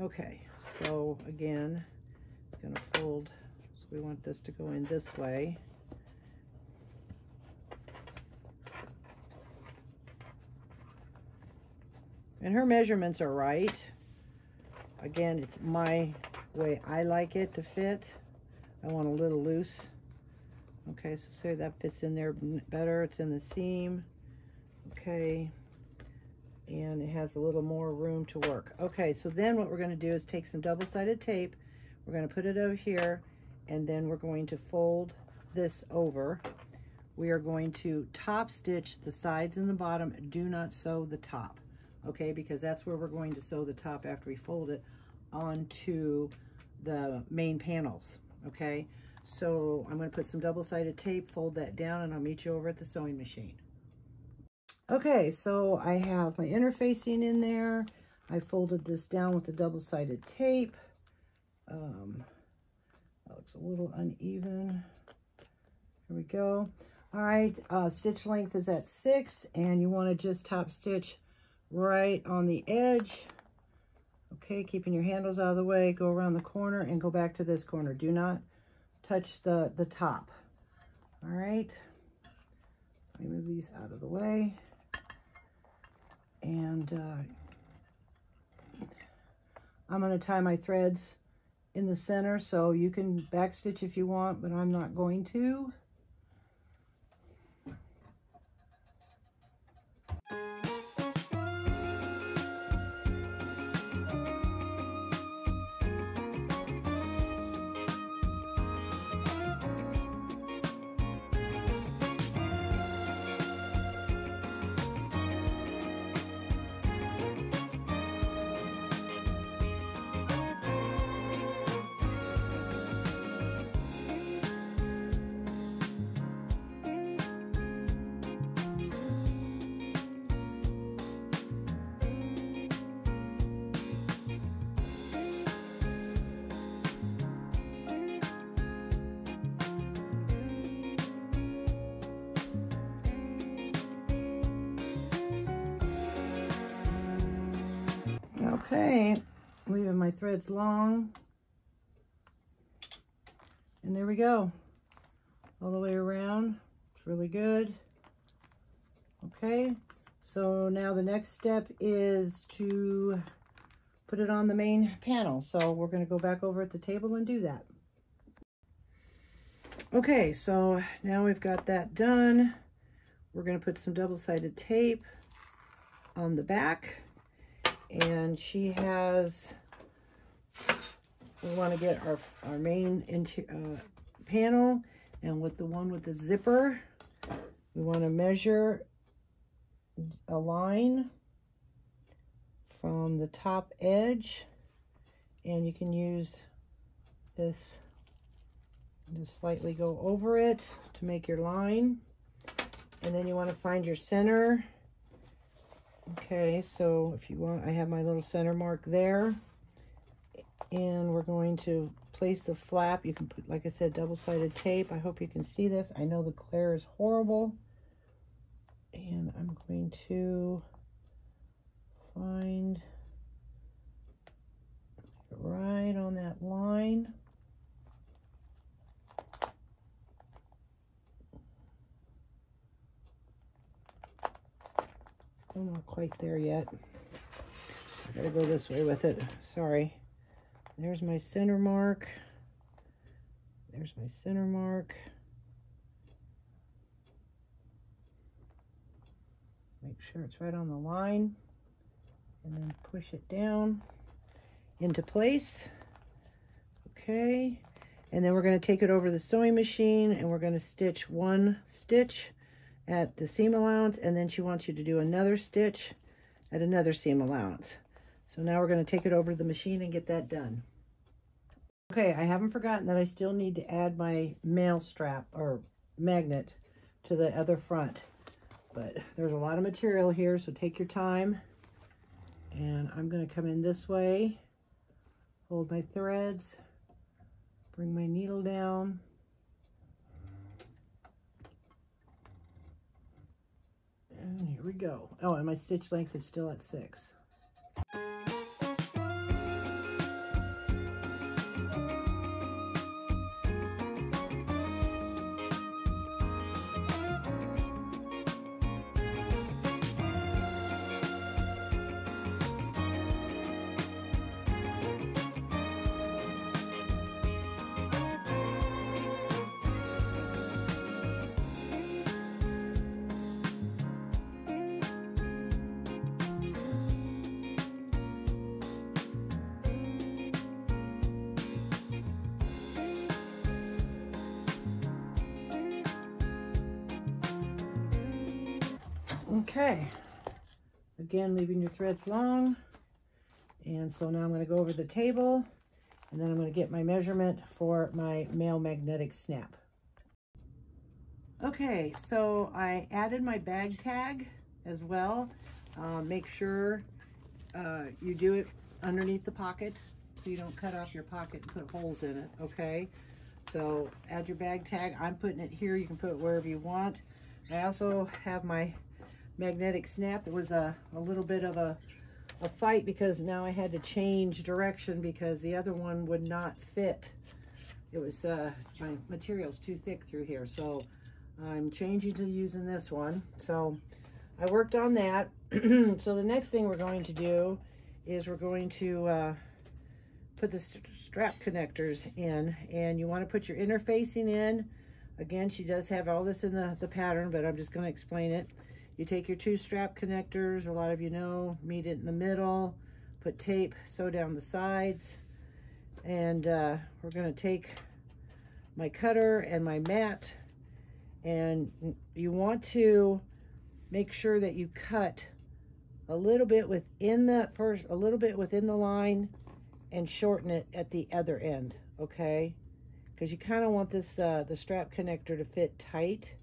Okay, so again, it's going to fold. So we want this to go in this way. And her measurements are right. Again, it's my way I like it to fit. I want a little loose. Okay, so say that fits in there better. It's in the seam. Okay. And it has a little more room to work. Okay, so then what we're going to do is take some double-sided tape. We're going to put it over here. And then we're going to fold this over. We are going to top stitch the sides and the bottom. Do not sew the top. Okay, because that's where we're going to sew the top after we fold it onto the main panels. Okay, so I'm going to put some double-sided tape, fold that down, and I'll meet you over at the sewing machine. Okay, so I have my interfacing in there. I folded this down with the double-sided tape. That looks a little uneven. we go. All right, stitch length is at 6, and you want to just top stitch right on the edge. Okay, keeping your handles out of the way, go around the corner and go back to this corner. Do not touch the top. All right, let me move these out of the way. And I'm going to tie my threads in the center, so you can backstitch if you want, but I'm not going to. Okay, leaving my threads long, and there we go, all the way around. It's really good. Okay, so now the next step is to put it on the main panel, so we're going to go back over at the table and do that. Okay, so now we've got that done. We're going to put some double-sided tape on the back. And she has, we want to get our main panel, and with the one with the zipper, we want to measure a line from the top edge, and you can use this, just slightly go over it to make your line, and then you want to find your center. Okay, so if you want, I have my little center mark there, and we're going to place the flap. You can put, like I said, double-sided tape. I hope you can see this. I know the glare is horrible, and I'm going to find right on that line. Still not quite there yet. I gotta go this way with it. Sorry. There's my center mark. There's my center mark. Make sure it's right on the line, and then push it down into place. Okay, and then we're going to take it over to the sewing machine, and we're going to stitch one stitch at the seam allowance, and then she wants you to do another stitch at another seam allowance. So now we're going to take it over to the machine and get that done. Okay, I haven't forgotten that I still need to add my mail strap or magnet to the other front, but there's a lot of material here, so take your time. And I'm going to come in this way, hold my threads, bring my needle down. And here we go. Oh, and my stitch length is still at 6. Okay, again, leaving your threads long. And so now I'm going to go over the table, and then I'm going to get my measurement for my male magnetic snap. Okay, so I added my bag tag as well. Make sure you do it underneath the pocket so you don't cut off your pocket and put holes in it, okay? So add your bag tag. I'm putting it here. You can put it wherever you want. I also have my magnetic snap. It was a little bit of a fight because now I had to change direction because the other one would not fit. It was, my material's too thick through here. So I'm changing to using this one. So I worked on that. So the next thing we're going to do is we're going to put the strap connectors in, and you want to put your interfacing in. Again, she does have all this in the pattern, but I'm just going to explain it. You take your two strap connectors, a lot of you know, meet it in the middle, put tape, sew down the sides, and we're going to take my cutter and my mat, and you want to make sure that you cut a little bit within the first, a little bit within the line, and shorten it at the other end, okay? Because you kind of want this the strap connector to fit tight.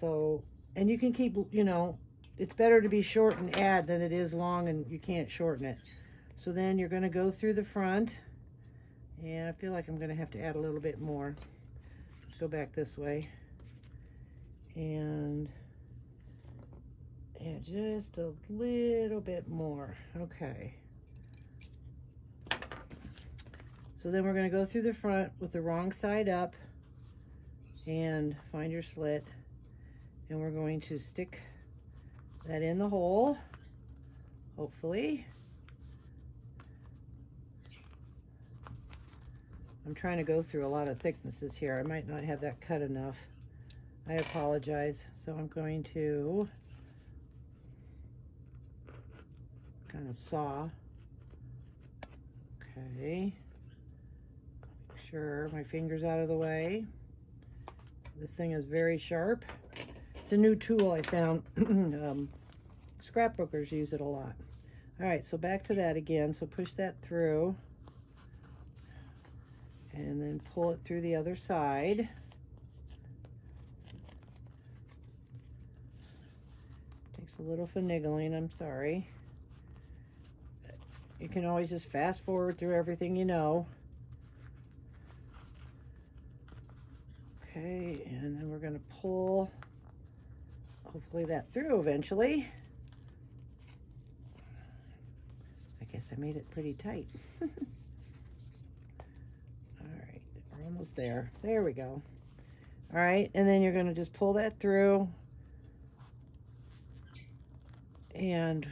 So, and you can keep, you know, it's better to be short and add than it is long and you can't shorten it. So then you're going to go through the front, and I feel like I'm going to have to add a little bit more. Let's go back this way, and yeah, just a little bit more, okay. So then we're going to go through the front with the wrong side up and find your slit, and we're going to stick that in the hole, hopefully. I'm trying to go through a lot of thicknesses here. I might not have that cut enough. I apologize. So I'm going to kind of saw. Okay. Sure, my finger's out of the way. This thing is very sharp. It's a new tool I found. Scrapbookers use it a lot. All right, so back to that again. So push that through and then pull it through the other side. Takes a little finagling, I'm sorry. You can always just fast forward through everything you know. Okay, and then we're going to pull, hopefully, that through eventually. I guess I made it pretty tight. All right, we're almost there. There we go. All right, and then you're going to just pull that through. And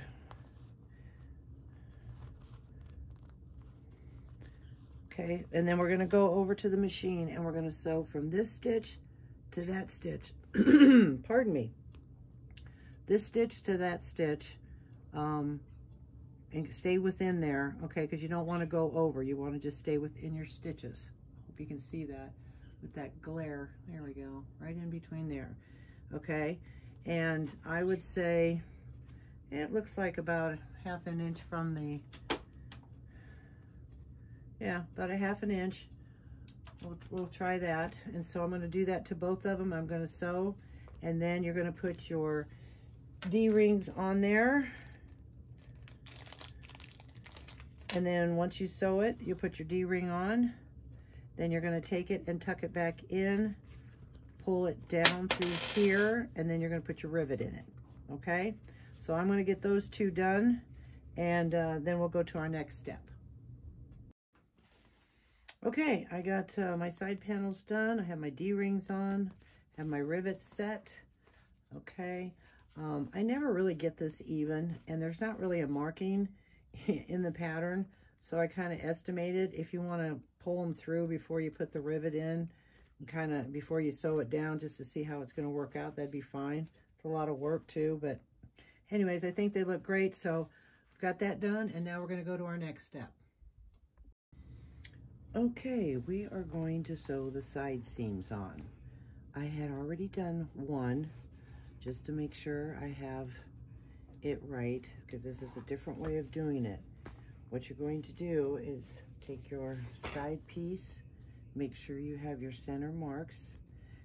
okay, and then we're going to go over to the machine and we're going to sew from this stitch to that stitch. Pardon me. This stitch to that stitch, and stay within there, okay, because you don't want to go over. You want to just stay within your stitches. I hope you can see that with that glare. There we go, right in between there, okay? And I would say it looks like about half an inch from the... yeah, about a half an inch. We'll try that. And so I'm going to do that to both of them. I'm going to sew, and then you're going to put your D-rings on there. And then once you sew it, you put your D-ring on. Then you're going to take it and tuck it back in, pull it down through here, and then you're going to put your rivet in it. Okay? So I'm going to get those two done, and then we'll go to our next step. Okay, I got my side panels done. I have my D-rings on, have my rivets set. Okay, I never really get this even, and there's not really a marking in the pattern, so I kind of estimated. If you want to pull them through before you put the rivet in, kind of before you sew it down just to see how it's going to work out, that'd be fine. It's a lot of work too, but anyways, I think they look great, so I've got that done, and now we're going to go to our next step. Okay, we are going to sew the side seams on. I had already done one just to make sure I have it right, because this is a different way of doing it. What you're going to do is take your side piece, make sure you have your center marks,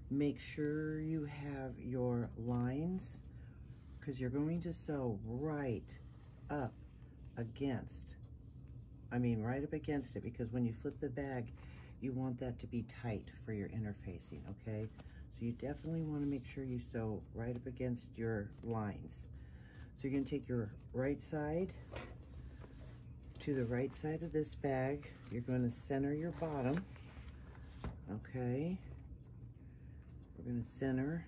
make sure you have your lines, because you're going to sew right up against it, because when you flip the bag, you want that to be tight for your interfacing, okay? So you definitely want to make sure you sew right up against your lines. So you're going to take your right side to the right side of this bag. You're going to center your bottom, okay? We're going to center.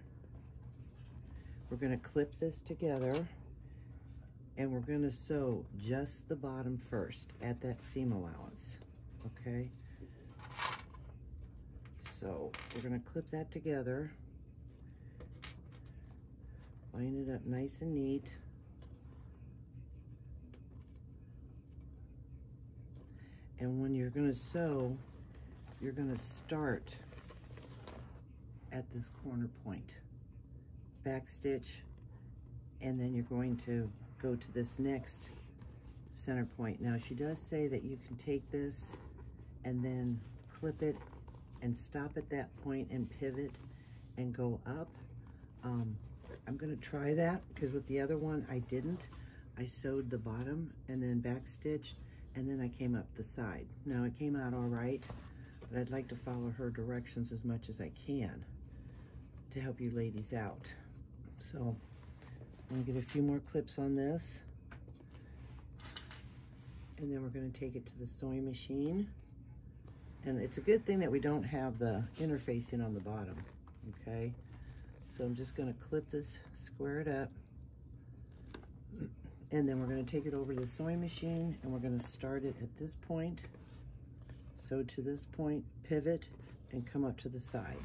We're going to clip this together, and we're going to sew just the bottom first at that seam allowance, okay? So we're going to clip that together, line it up nice and neat. And when you're going to sew, you're going to start at this corner point, back stitch, and then you're going to go to this next center point. Now she does say that you can take this and then clip it and stop at that point and pivot and go up. I'm gonna try that because with the other one I didn't. I sewed the bottom and then back stitched and then I came up the side. Now it came out all right, but I'd like to follow her directions as much as I can to help you ladies out. So I'm gonna get a few more clips on this and then we're gonna take it to the sewing machine. And it's a good thing that we don't have the interfacing on the bottom, okay? So I'm just gonna clip this, square it up, and then we're gonna take it over to the sewing machine and we're gonna start it at this point, sew to this point, pivot, and come up to the side.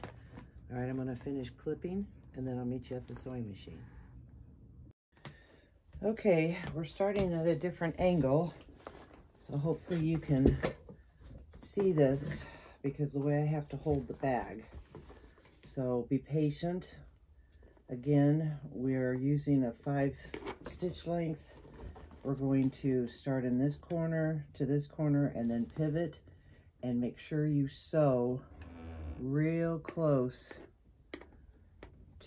All right, I'm gonna finish clipping and then I'll meet you at the sewing machine. Okay, we're starting at a different angle, so hopefully you can see this because the way I have to hold the bag. So be patient. Again, we're using a 5 stitch length. We're going to start in this corner to this corner and then pivot, and make sure you sew real close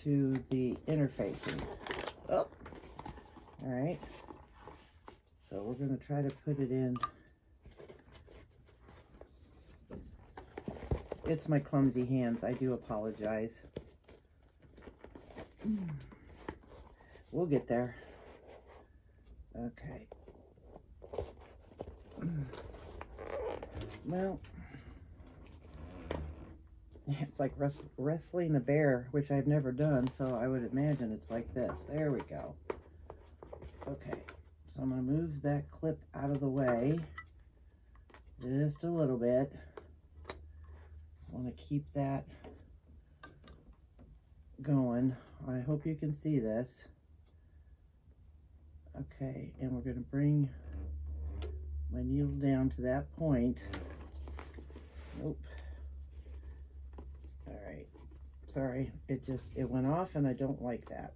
to the interfacing. Oh, all right. So we're going to try to put it in. It's my clumsy hands. I do apologize. We'll get there. Okay. Well, it's like wrestling a bear, which I've never done, so I would imagine it's like this. There we go. Okay. So I'm going to move that clip out of the way just a little bit. Want to keep that going. I hope you can see this. Okay, and we're going to bring my needle down to that point. Nope. All right. Sorry, it went off and I don't like that.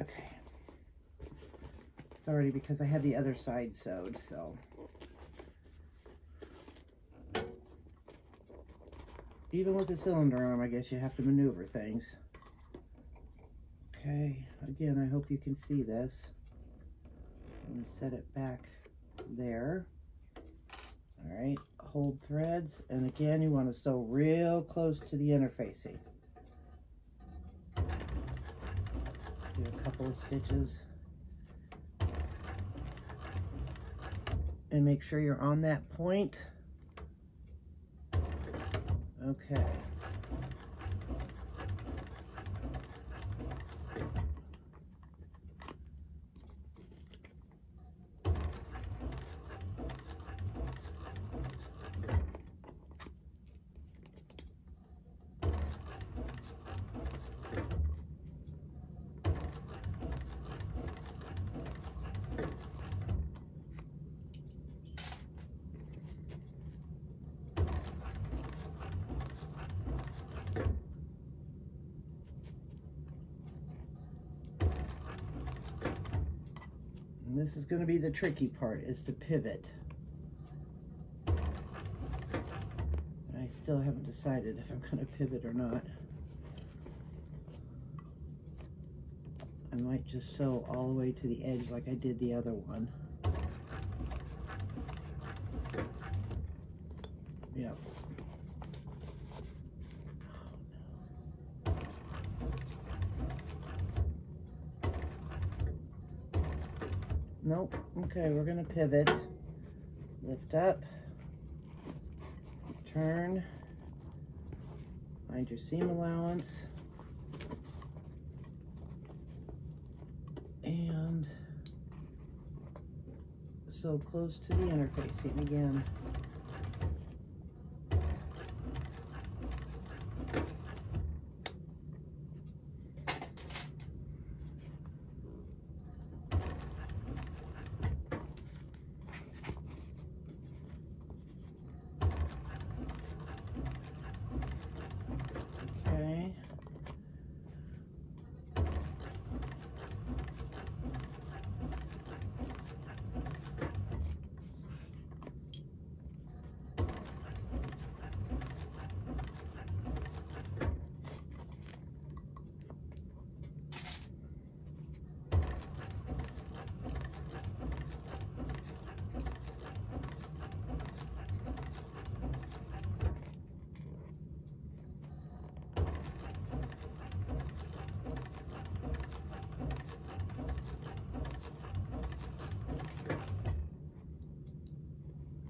Okay. It's already because I had the other side sewed, so. Even with a cylinder arm, I guess you have to maneuver things. Okay, again, I hope you can see this. I'm going to set it back there. All right, hold threads. And again, you want to sew real close to the interfacing. Do a couple of stitches. And make sure you're on that point. Okay. This is going to be the tricky part, is to pivot. And I still haven't decided if I'm going to pivot or not. I might just sew all the way to the edge like I did the other one. Nope. Okay, we're going to pivot. Lift up. Turn. Find your seam allowance. And sew close to the interfacing again.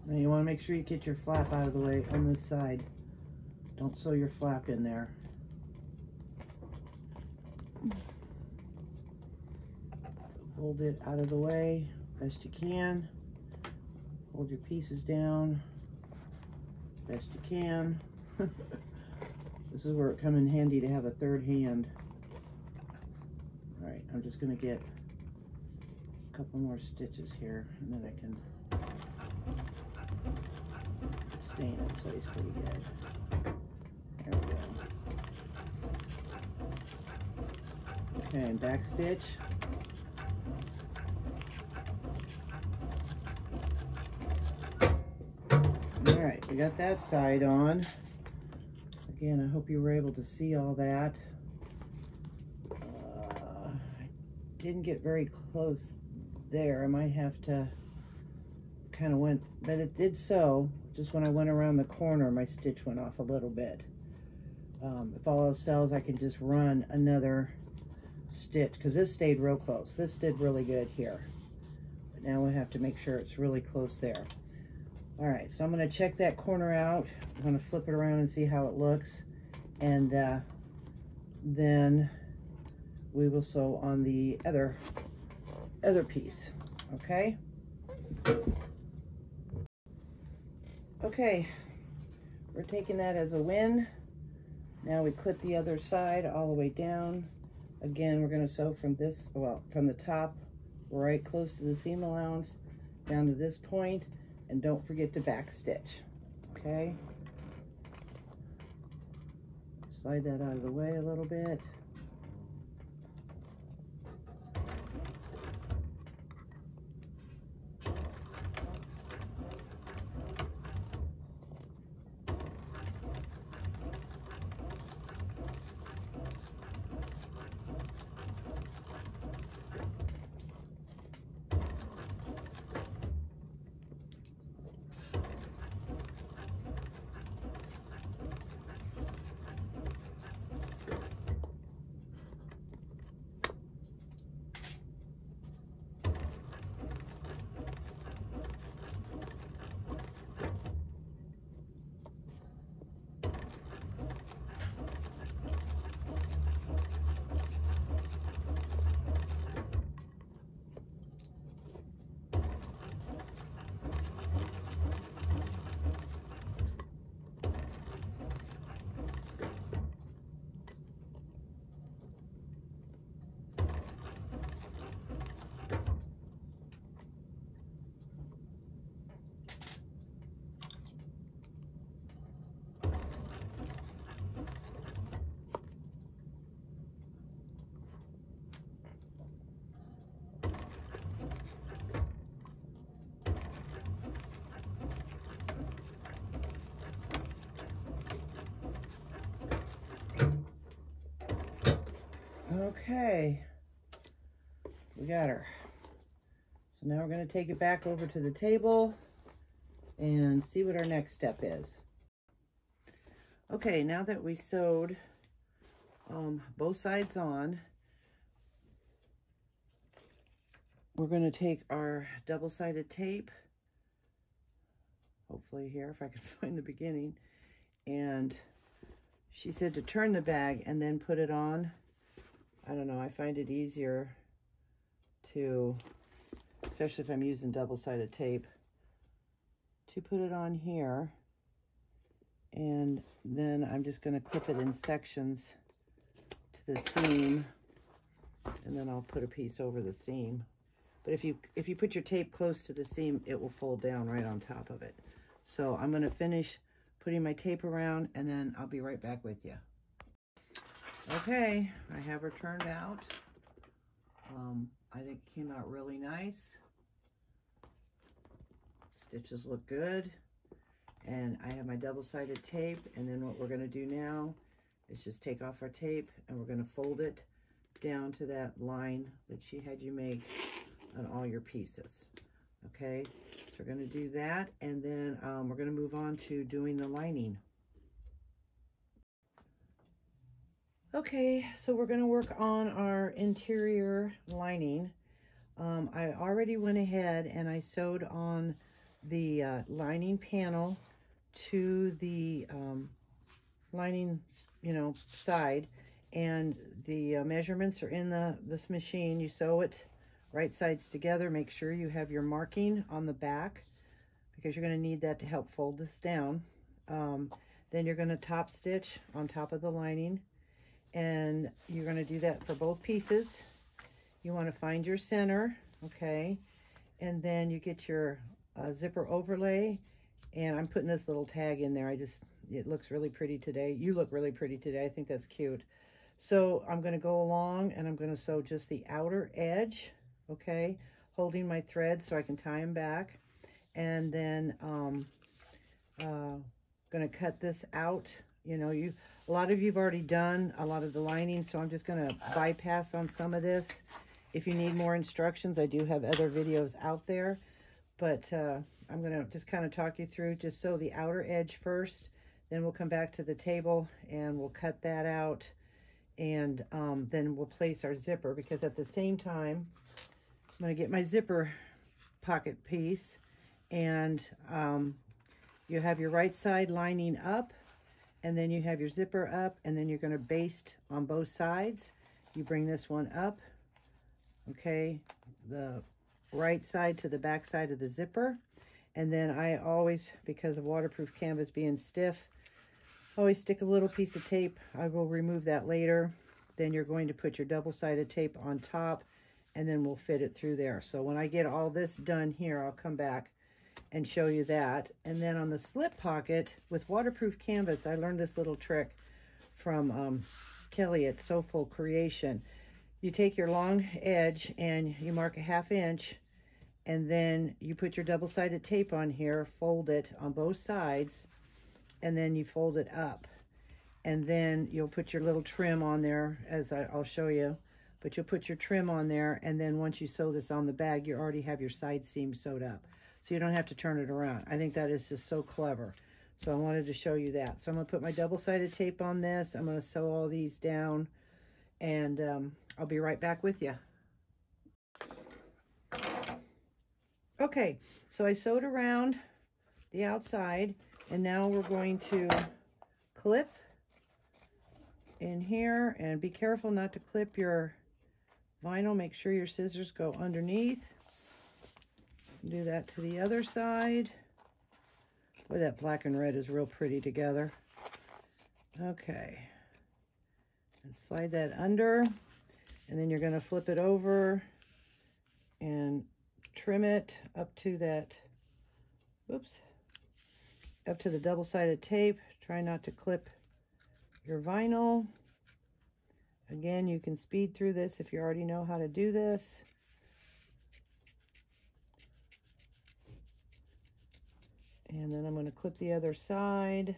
And you want to make sure you get your flap out of the way on this side. Don't sew your flap in there. So hold it out of the way best you can. Hold your pieces down best you can. This is where it comes in handy to have a third hand. All right, I'm just going to get a couple more stitches here, and then I can staying in place pretty good. There we go. Okay, and back stitch. All right, we got that side on. Again, I hope you were able to see all that. I didn't get very close there. I might have to kind of went, but it did sew. Just when I went around the corner, my stitch went off a little bit. If all else fails, I can just run another stitch, because this stayed real close. This did really good here. But now we have to make sure it's really close there. All right, so I'm going to check that corner out. I'm going to flip it around and see how it looks. And then we will sew on the other piece, okay? Okay, we're taking that as a win. Now we clip the other side all the way down. Again, we're going to sew from this, well, from the top, right close to the seam allowance, down to this point, and don't forget to back stitch. Okay. Slide that out of the way a little bit. Okay, we got her. So now we're going to take it back over to the table and see what our next step is. Okay, now that we sewed both sides on, We're going to take our double-sided tape, hopefully here, if I can find the beginning, and she said to turn the bag and then put it on. I don't know, I find it easier to, especially if I'm using double-sided tape, to put it on here, and then I'm just going to clip it in sections to the seam, and then I'll put a piece over the seam. But if you put your tape close to the seam, it will fold down right on top of it. So I'm going to finish putting my tape around, and then I'll be right back with you. Okay, I have her turned out. I think it came out really nice. Stitches look good. And I have my double-sided tape, and then what we're going to do now is just take off our tape, and we're going to fold it down to that line that she had you make on all your pieces. Okay, so we're going to do that, and then we're going to move on to doing the lining. Okay, so we're going to work on our interior lining. I already went ahead and I sewed on the lining panel to the lining, you know, side, and the measurements are in this machine. You sew it right sides together. Make sure you have your marking on the back because you're going to need that to help fold this down. Then you're going to top stitch on top of the lining, and you're going to do that for both pieces. You want to find your center, okay? And then you get your zipper overlay, and I'm putting this little tag in there. It looks really pretty today. You look really pretty today. I think that's cute. So I'm going to go along, and I'm going to sew just the outer edge, okay, holding my thread so I can tie them back, and then gonna cut this out. You know, a lot of you've already done a lot of the lining, so I'm just gonna bypass on some of this. If you need more instructions, I do have other videos out there, but I'm gonna just kind of talk you through. Just sew the outer edge first, then we'll come back to the table and we'll cut that out, and then we'll place our zipper, because at the same time I'm going to get my zipper pocket piece, and you have your right side lining up, and then you have your zipper up, and then you're going to baste on both sides. You bring this one up, okay, the right side to the back side of the zipper, and then I always, because of waterproof canvas being stiff, always stick a little piece of tape. I will remove that later. Then you're going to put your double-sided tape on top, and then we'll fit it through there. So when I get all this done here, I'll come back and show you that. And then on the slip pocket with waterproof canvas, I learned this little trick from Kelly at Sew Full Creation. You take your long edge and you mark a ½ inch, and then you put your double-sided tape on here, fold it on both sides, and then you fold it up, and then you'll put your little trim on there, as I'll show you, but you'll put your trim on there, and then once you sew this on the bag, you already have your side seam sewed up, so you don't have to turn it around. I think that is just so clever, so I wanted to show you that. So I'm going to put my double-sided tape on this. I'm going to sew all these down, and I'll be right back with you. Okay, so I sewed around the outside, and now we're going to clip in here, and be careful not to clip your vinyl. Make sure your scissors go underneath. Do that to the other side. Boy, that black and red is real pretty together. Okay, and slide that under, and then you're going to flip it over and trim it up to that, oops, up to the double-sided tape. Try not to clip your vinyl. Again, you can speed through this if you already know how to do this. And then I'm going to clip the other side.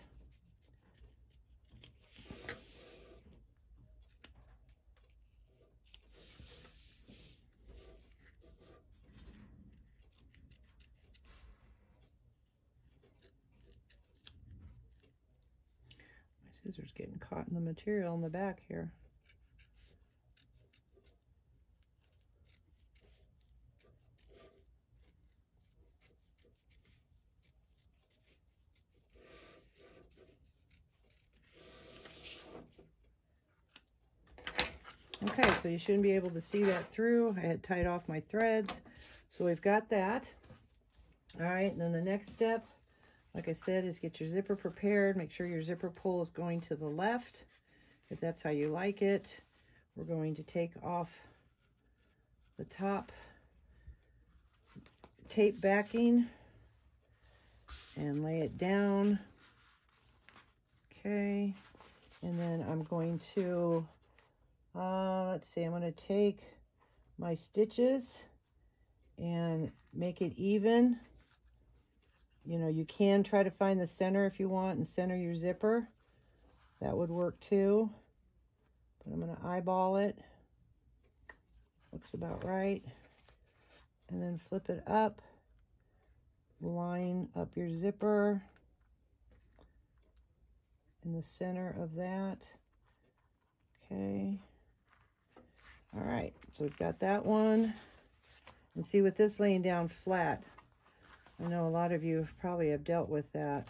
Scissors getting caught in the material in the back here. Okay, so you shouldn't be able to see that through. I had tied off my threads. So we've got that. All right, and then the next step, like I said, is get your zipper prepared. Make sure your zipper pull is going to the left, if that's how you like it. We're going to take off the top tape backing and lay it down. Okay, and then I'm going to, let's see, I'm going to take my stitches and make it even. You know, you can try to find the center if you want and center your zipper. That would work too. But I'm going to eyeball it. Looks about right. And then flip it up. Line up your zipper in the center of that. Okay. All right. So we've got that one. And see, with this laying down flat, I know a lot of you probably have dealt with that.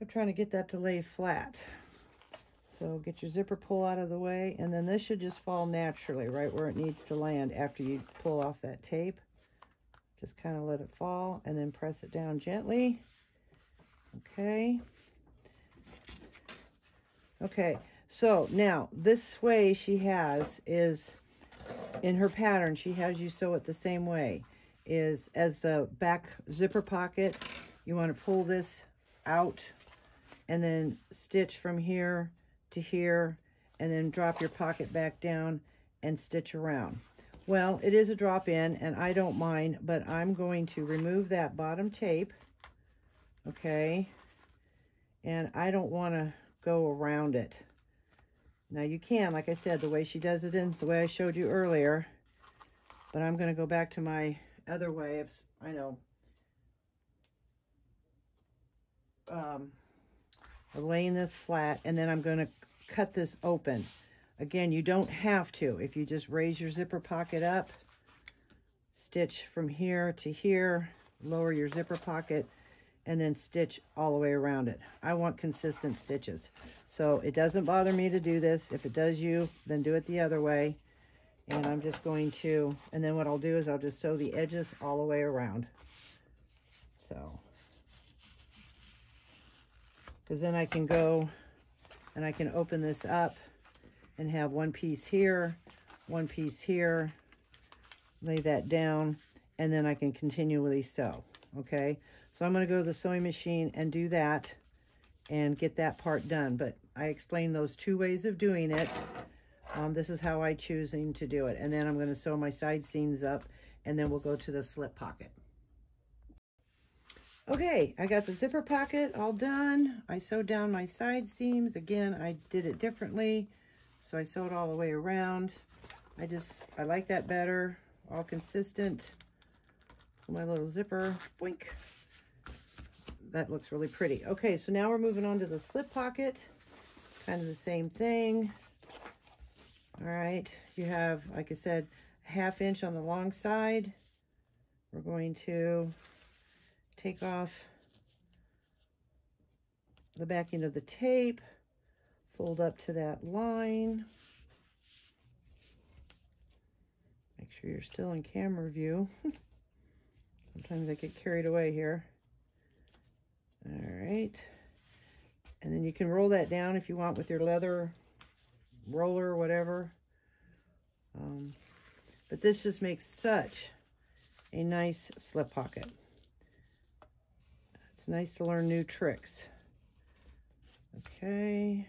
I'm trying to get that to lay flat. So get your zipper pull out of the way, and then this should just fall naturally right where it needs to land after you pull off that tape. Just kind of let it fall and then press it down gently. Okay. Okay, so now this way she has is, in her pattern, she has you sew it the same way, is as the back zipper pocket. You want to pull this out and then stitch from here to here and then drop your pocket back down and stitch around. Well, it is a drop in and I don't mind, but I'm going to remove that bottom tape, okay? And I don't want to go around it. Now you can, like I said, the way she does it in, the way I showed you earlier, but I'm going to go back to my other way. If, I know, laying this flat, and then I'm going to cut this open. Again, you don't have to. If you just raise your zipper pocket up, stitch from here to here, lower your zipper pocket, and then stitch all the way around it. I want consistent stitches. So it doesn't bother me to do this. If it does you, then do it the other way. And I'm just going to, and then what I'll do is I'll just sew the edges all the way around. So, because then I can go and I can open this up and have one piece here, lay that down, and then I can continually sew, okay? So I'm going to go to the sewing machine and do that and get that part done. But I explained those two ways of doing it. This is how I'm choosing to do it. And then I'm going to sew my side seams up, and then we'll go to the slip pocket. Okay, I got the zipper pocket all done. I sewed down my side seams. Again, I did it differently. So I sewed all the way around. I like that better. All consistent. My little zipper, boink. That looks really pretty. Okay, so now we're moving on to the slip pocket. Kind of the same thing. All right, you have, like I said, a half inch on the long side. We're going to take off the backing of the tape, fold up to that line. Make sure you're still in camera view. Sometimes I get carried away here. All right, and then you can roll that down if you want with your leather roller or whatever. But this just makes such a nice slip pocket. It's nice to learn new tricks. Okay,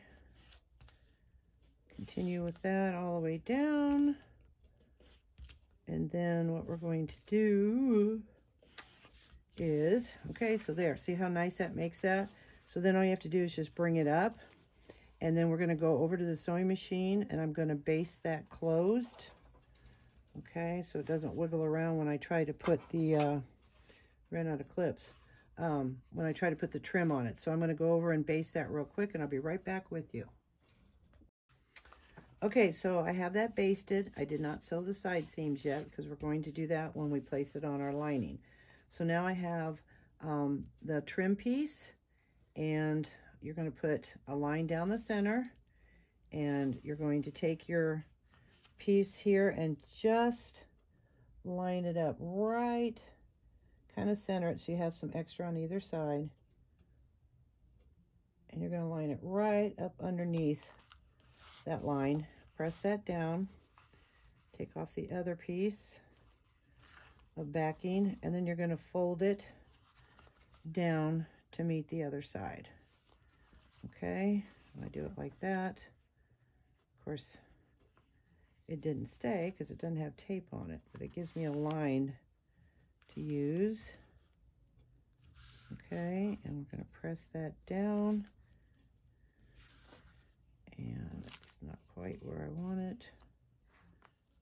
continue with that all the way down. And then what we're going to do is, okay, so there, see how nice that makes that? So then all you have to do is just bring it up, and then we're going to go over to the sewing machine, and I'm going to baste that closed, okay, so it doesn't wiggle around when I try to put the ran out of clips, when I try to put the trim on it. So I'm going to go over and baste that real quick, and I'll be right back with you. Okay, so I have that basted. I did not sew the side seams yet, because we're going to do that when we place it on our lining. So now I have the trim piece, and you're going to put a line down the center, And you're going to take your piece here and just line it up right, kind of center it so you have some extra on either side. And you're going to line it right up underneath that line. Press that down, take off the other piece of backing, and then you're going to fold it down to meet the other side. Okay, I do it like that. Of course, it didn't stay because it doesn't have tape on it, but it gives me a line to use. Okay, and we're going to press that down. And it's not quite where I want it.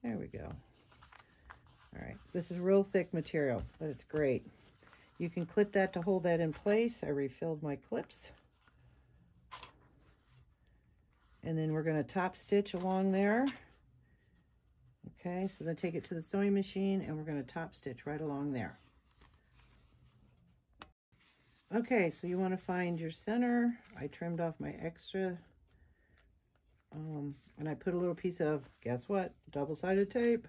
There we go. All right, this is real thick material, but it's great. You can clip that to hold that in place. I refilled my clips. And then we're going to top stitch along there. Okay, so then take it to the sewing machine and we're going to top stitch right along there. Okay, so you want to find your center. I trimmed off my extra and I put a little piece of, guess what, double-sided tape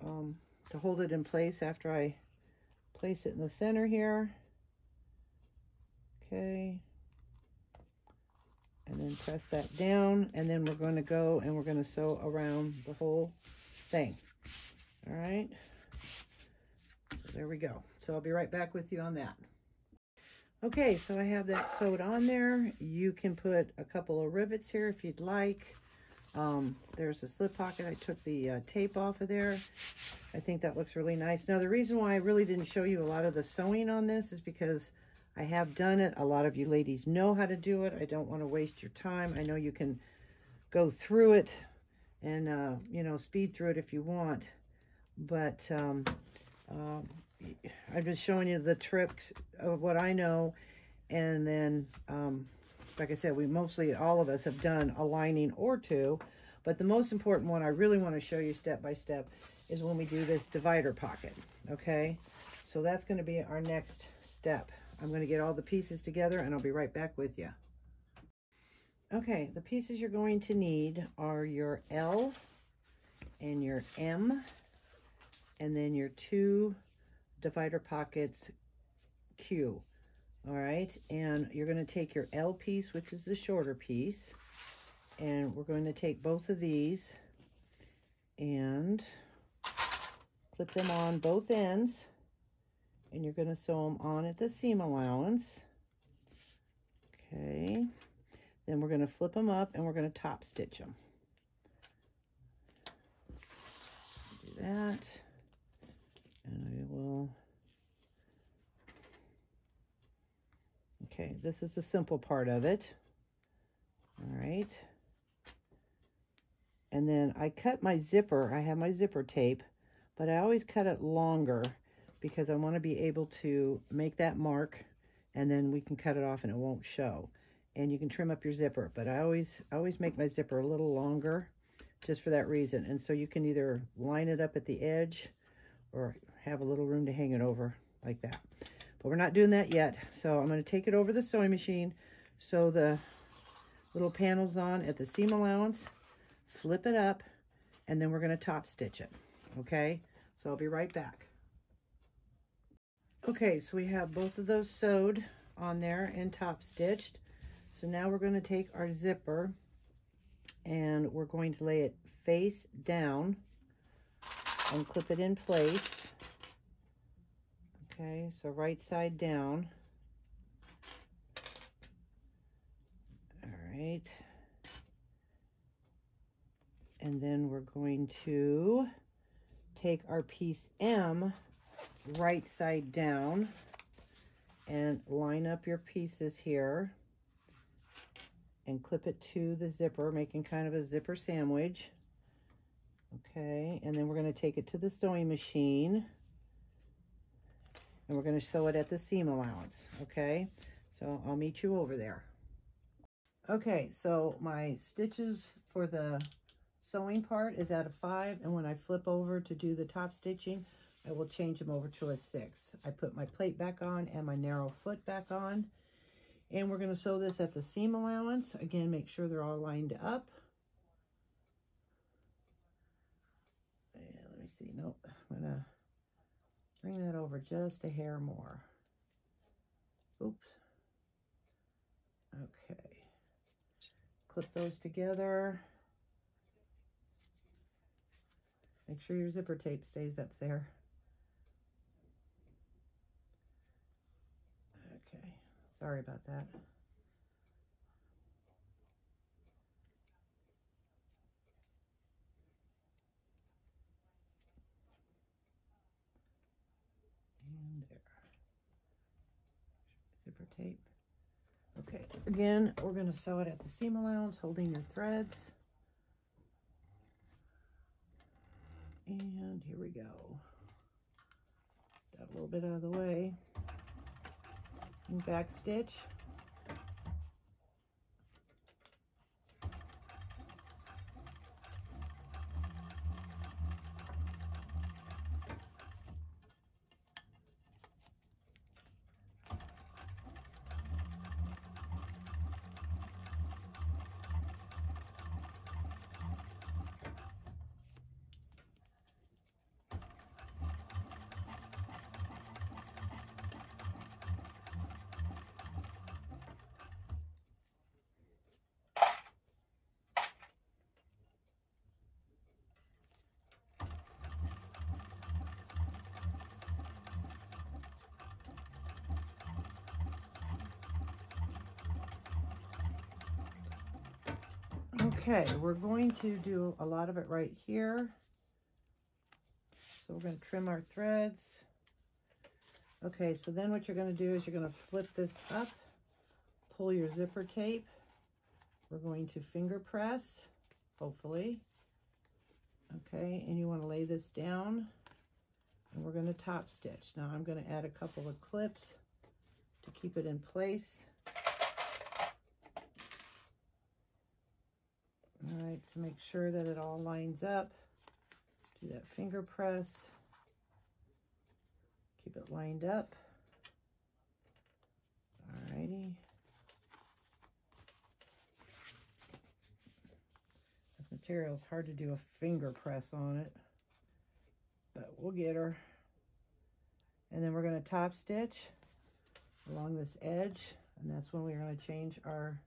to hold it in place after I place it in the center here. Okay, and then press that down, and then we're going to go and we're going to sew around the whole thing. All right, so there we go. So I'll be right back with you on that. Okay, so I have that sewed on there. You can put a couple of rivets here if you'd like. There's a slip pocket. I took the tape off of there. I think that looks really nice. Now, the reason why I really didn't show you a lot of the sewing on this is because I have done it. A lot of you ladies know how to do it. I don't want to waste your time. I know you can go through it and, you know, speed through it if you want. But I'm just showing you the tricks of what I know. And then, like I said, we mostly, all of us have done a lining or two, but the most important one I really want to show you step by step is when we do this divider pocket. Okay, so that's going to be our next step. I'm going to get all the pieces together and I'll be right back with you. Okay, the pieces you're going to need are your L and your M, and then your two divider pockets Q. All right, and you're going to take your L piece, which is the shorter piece, and we're going to take both of these and clip them on both ends, and you're going to sew them on at the seam allowance. Okay, then we're going to flip them up and we're going to top stitch them. Do that, and I will. Okay, this is the simple part of it. All right. And then I cut my zipper. I have my zipper tape, but I always cut it longer because I want to be able to make that mark, and then we can cut it off and it won't show. And you can trim up your zipper, but I always make my zipper a little longer just for that reason. And so you can either line it up at the edge or have a little room to hang it over like that. But we're not doing that yet, so I'm going to take it over the sewing machine, sew the little panels on at the seam allowance, flip it up, and then we're going to top stitch it. Okay, so I'll be right back. Okay, so we have both of those sewed on there and top stitched. So now we're going to take our zipper and we're going to lay it face down and clip it in place. Okay, so right side down. All right. And then we're going to take our piece M right side down and line up your pieces here and clip it to the zipper, making kind of a zipper sandwich. Okay, and then we're going to take it to the sewing machine. And we're going to sew it at the seam allowance. Okay, so I'll meet you over there. Okay, so my stitches for the sewing part is at a 5, and when I flip over to do the top stitching, I will change them over to a 6. I put my plate back on and my narrow foot back on, And we're going to sew this at the seam allowance. Again, make sure they're all lined up. And let me see. Nope. I'm going to bring that over just a hair more. Oops. Okay. Clip those together. Make sure your zipper tape stays up there. Okay. Sorry about that. And there. Zipper tape. Okay, again, we're going to sew it at the seam allowance, holding your threads. And here we go. Got a little bit out of the way. And back stitch. Okay, we're going to do a lot of it right here. So we're going to trim our threads. Okay, so then what you're going to do is you're going to flip this up, pull your zipper tape. We're going to finger press, hopefully. Okay, and you want to lay this down. And we're going to top stitch. Now I'm going to add a couple of clips to keep it in place. All right, so make sure that it all lines up. Do that finger press. Keep it lined up. All righty. This material is hard to do a finger press on it, but we'll get her. And then we're going to top stitch along this edge, and that's when we're going to change our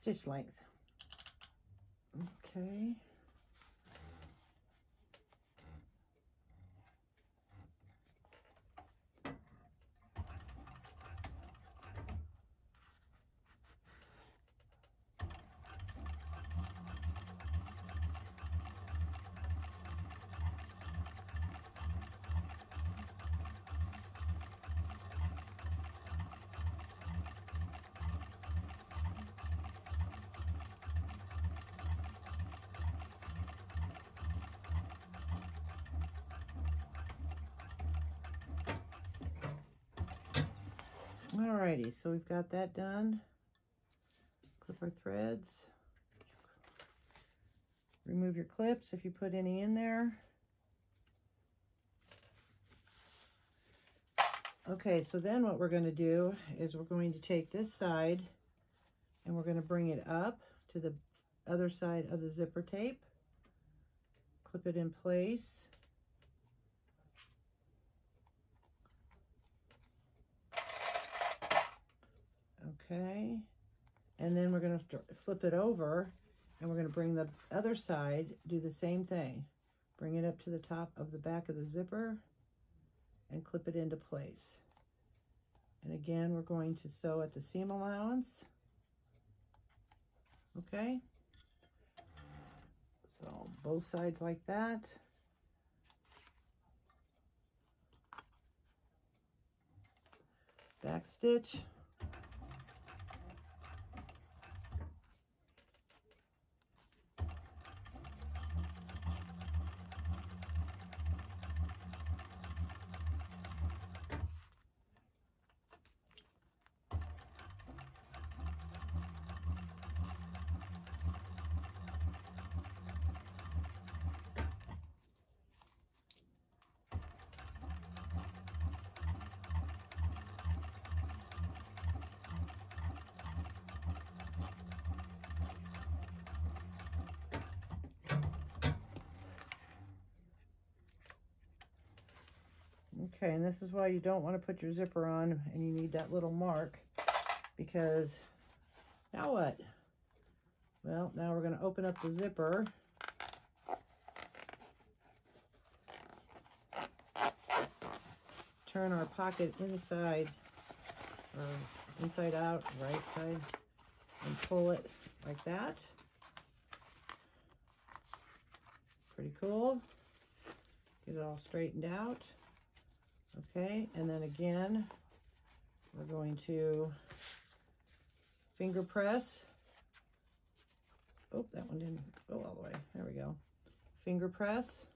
stitch length. Okay. Alrighty, so we've got that done. Clip our threads. Remove your clips if you put any in there. Okay, so then what we're going to do is we're going to take this side and we're going to bring it up to the other side of the zipper tape. Clip it in place. Okay, and then we're going to flip it over and we're going to bring the other side, do the same thing. Bring it up to the top of the back of the zipper and clip it into place. And again, we're going to sew at the seam allowance. Okay, so both sides like that. Back stitch. Okay, and this is why you don't want to put your zipper on, and you need that little mark, because now what? Well, now we're going to open up the zipper. Turn our pocket inside, or inside out, right side, and pull it like that. Pretty cool. Get it all straightened out. Okay, and then again, we're going to finger press. Oh, that one didn't go all the way. There we go. Finger press.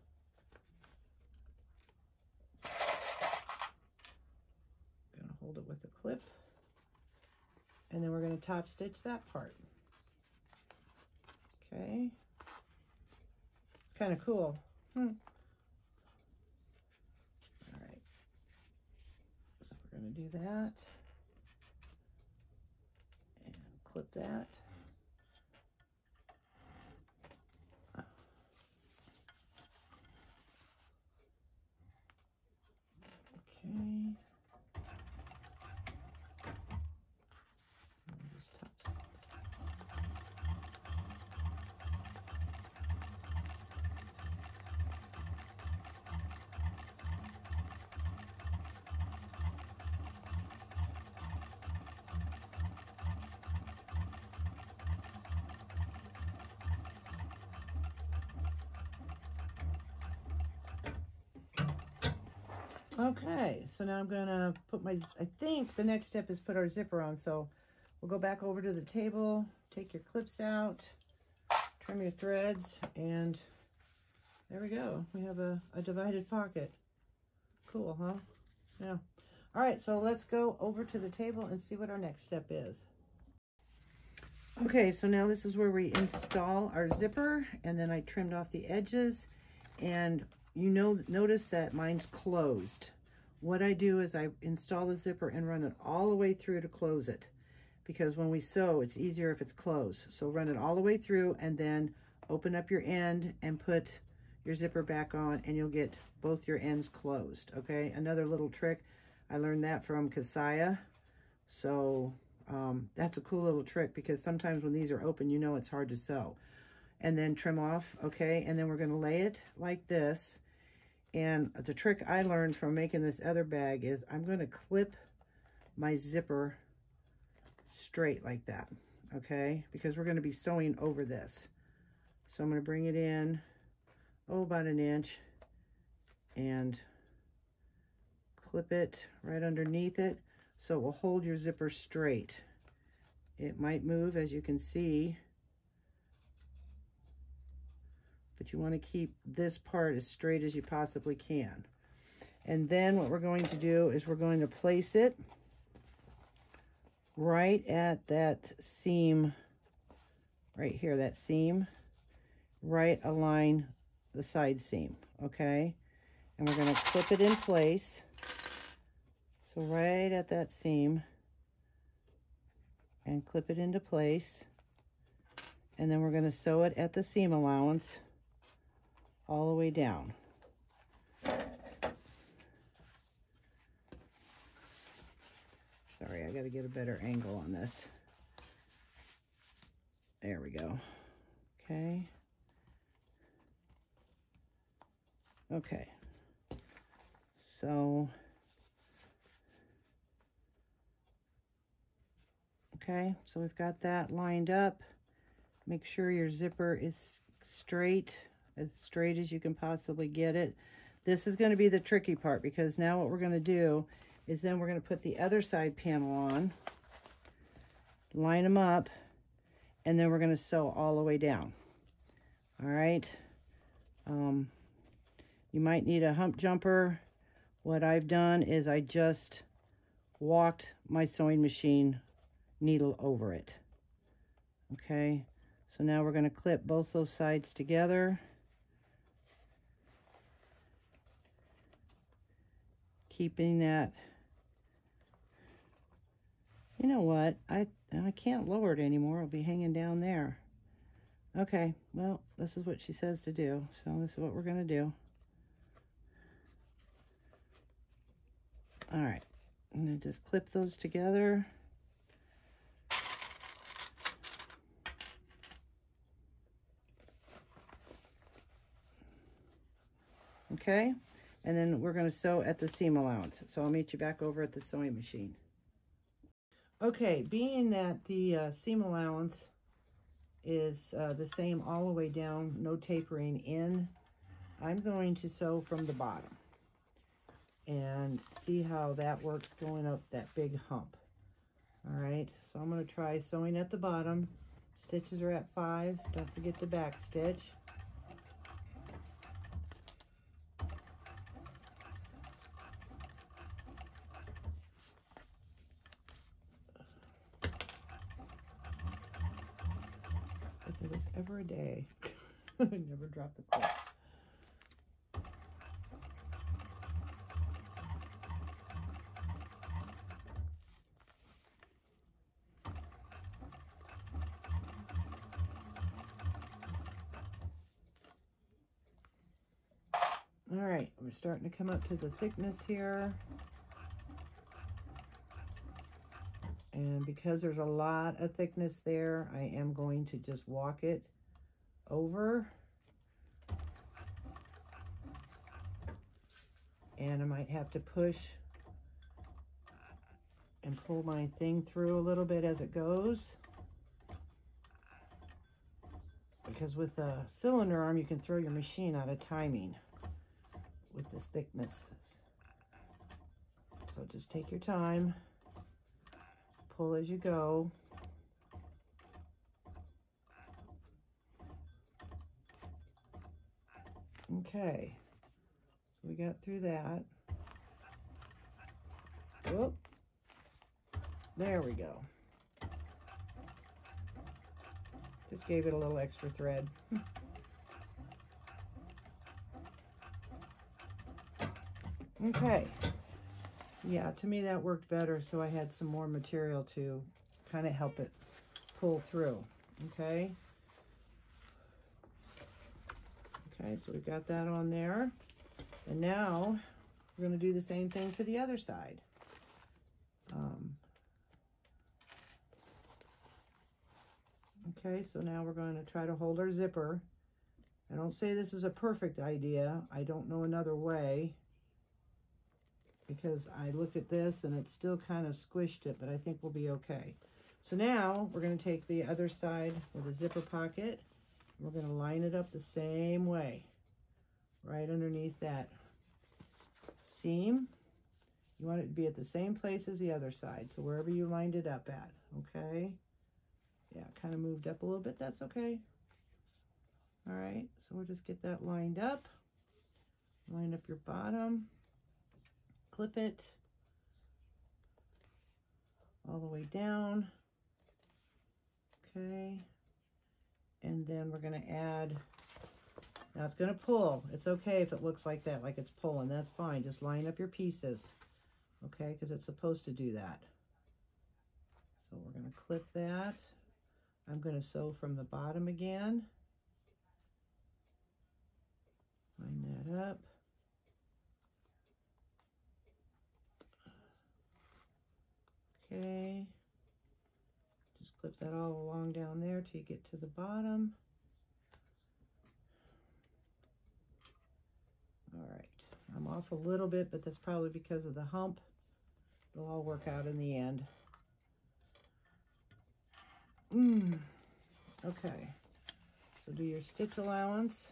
Gonna hold it with a clip. And then we're gonna top stitch that part. Okay. It's kind of cool. All right. So we're gonna do that. And clip that. Okay, so now I'm gonna put my, I think the next step is put our zipper on, so we'll go back over to the table, take your clips out, trim your threads, and there we go. We have a divided pocket. Cool, huh? Yeah. All right, so let's go over to the table and see what our next step is. Okay, so now this is where we install our zipper, and then I trimmed off the edges, and you know, notice that mine's closed. What I do is I install the zipper and run it all the way through to close it, because when we sew, it's easier if it's closed. So run it all the way through and then open up your end and put your zipper back on, and you'll get both your ends closed, okay? Another little trick, I learned that from Kasaya. So that's a cool little trick, because sometimes when these are open, you know it's hard to sew. And then trim off, okay? And then we're gonna lay it like this. And the trick I learned from making this other bag is I'm gonna clip my zipper straight like that, okay? Because we're gonna be sewing over this. So I'm gonna bring it in, oh, about an inch, and clip it right underneath it. So it will hold your zipper straight. It might move, as you can see, but you want to keep this part as straight as you possibly can. And then what we're going to do is we're going to place it right at that seam, right here, that seam, right align the side seam, okay? And we're going to clip it in place, so right at that seam, and clip it into place, and then we're going to sew it at the seam allowance, all the way down. Sorry, I gotta get a better angle on this. There we go. Okay. Okay. So, okay, so we've got that lined up. Make sure your zipper is straight, as straight as you can possibly get it. This is going to be the tricky part, because now what we're going to do is then we're going to put the other side panel on, line them up, and then we're going to sew all the way down. All right. You might need a hump jumper. What I've done is I just walked my sewing machine needle over it. Okay. So now we're going to clip both those sides together. Keeping that, you know what, I can't lower it anymore, it'll be hanging down there. Okay, well, this is what she says to do, so this is what we're gonna do. All right, I'm gonna just clip those together. Okay, and then we're gonna sew at the seam allowance. So I'll meet you back over at the sewing machine. Okay, being that the seam allowance is the same all the way down, no tapering in, I'm going to sew from the bottom and see how that works going up that big hump. All right, so I'm gonna try sewing at the bottom. Stitches are at 5, don't forget the back stitch. Every day. Never drop the clips. All right, we're starting to come up to the thickness here. And because there's a lot of thickness there, I am going to just walk it over. And I might have to push and pull my thing through a little bit as it goes. Because with a cylinder arm, you can throw your machine out of timing with the thicknesses. So just take your time. Pull as you go. Okay, so we got through that. Whoop, there we go. Just gave it a little extra thread. Okay. Yeah, to me that worked better, so I had some more material to kind of help it pull through. Okay. Okay, so we've got that on there. And now we're going to do the same thing to the other side. Okay, so now we're going to try to hold our zipper. I don't say this is a perfect idea. I don't know another way, because I looked at this and it still kind of squished it, but I think we'll be okay. So now we're going to take the other side with a zipper pocket. We're going to line it up the same way, right underneath that seam. You want it to be at the same place as the other side, so wherever you lined it up at, okay? Yeah, it kind of moved up a little bit, that's okay. All right, so we'll just get that lined up. Line up your bottom. Clip it all the way down, okay, and then we're going to add, now it's going to pull, it's okay if it looks like that, like it's pulling, that's fine, just line up your pieces, okay, because it's supposed to do that. So we're going to clip that, I'm going to sew from the bottom again, line that up. Okay, just clip that all along down there till you get to the bottom. All right, I'm off a little bit, but that's probably because of the hump. It'll all work out in the end. Okay, so do your stitch allowance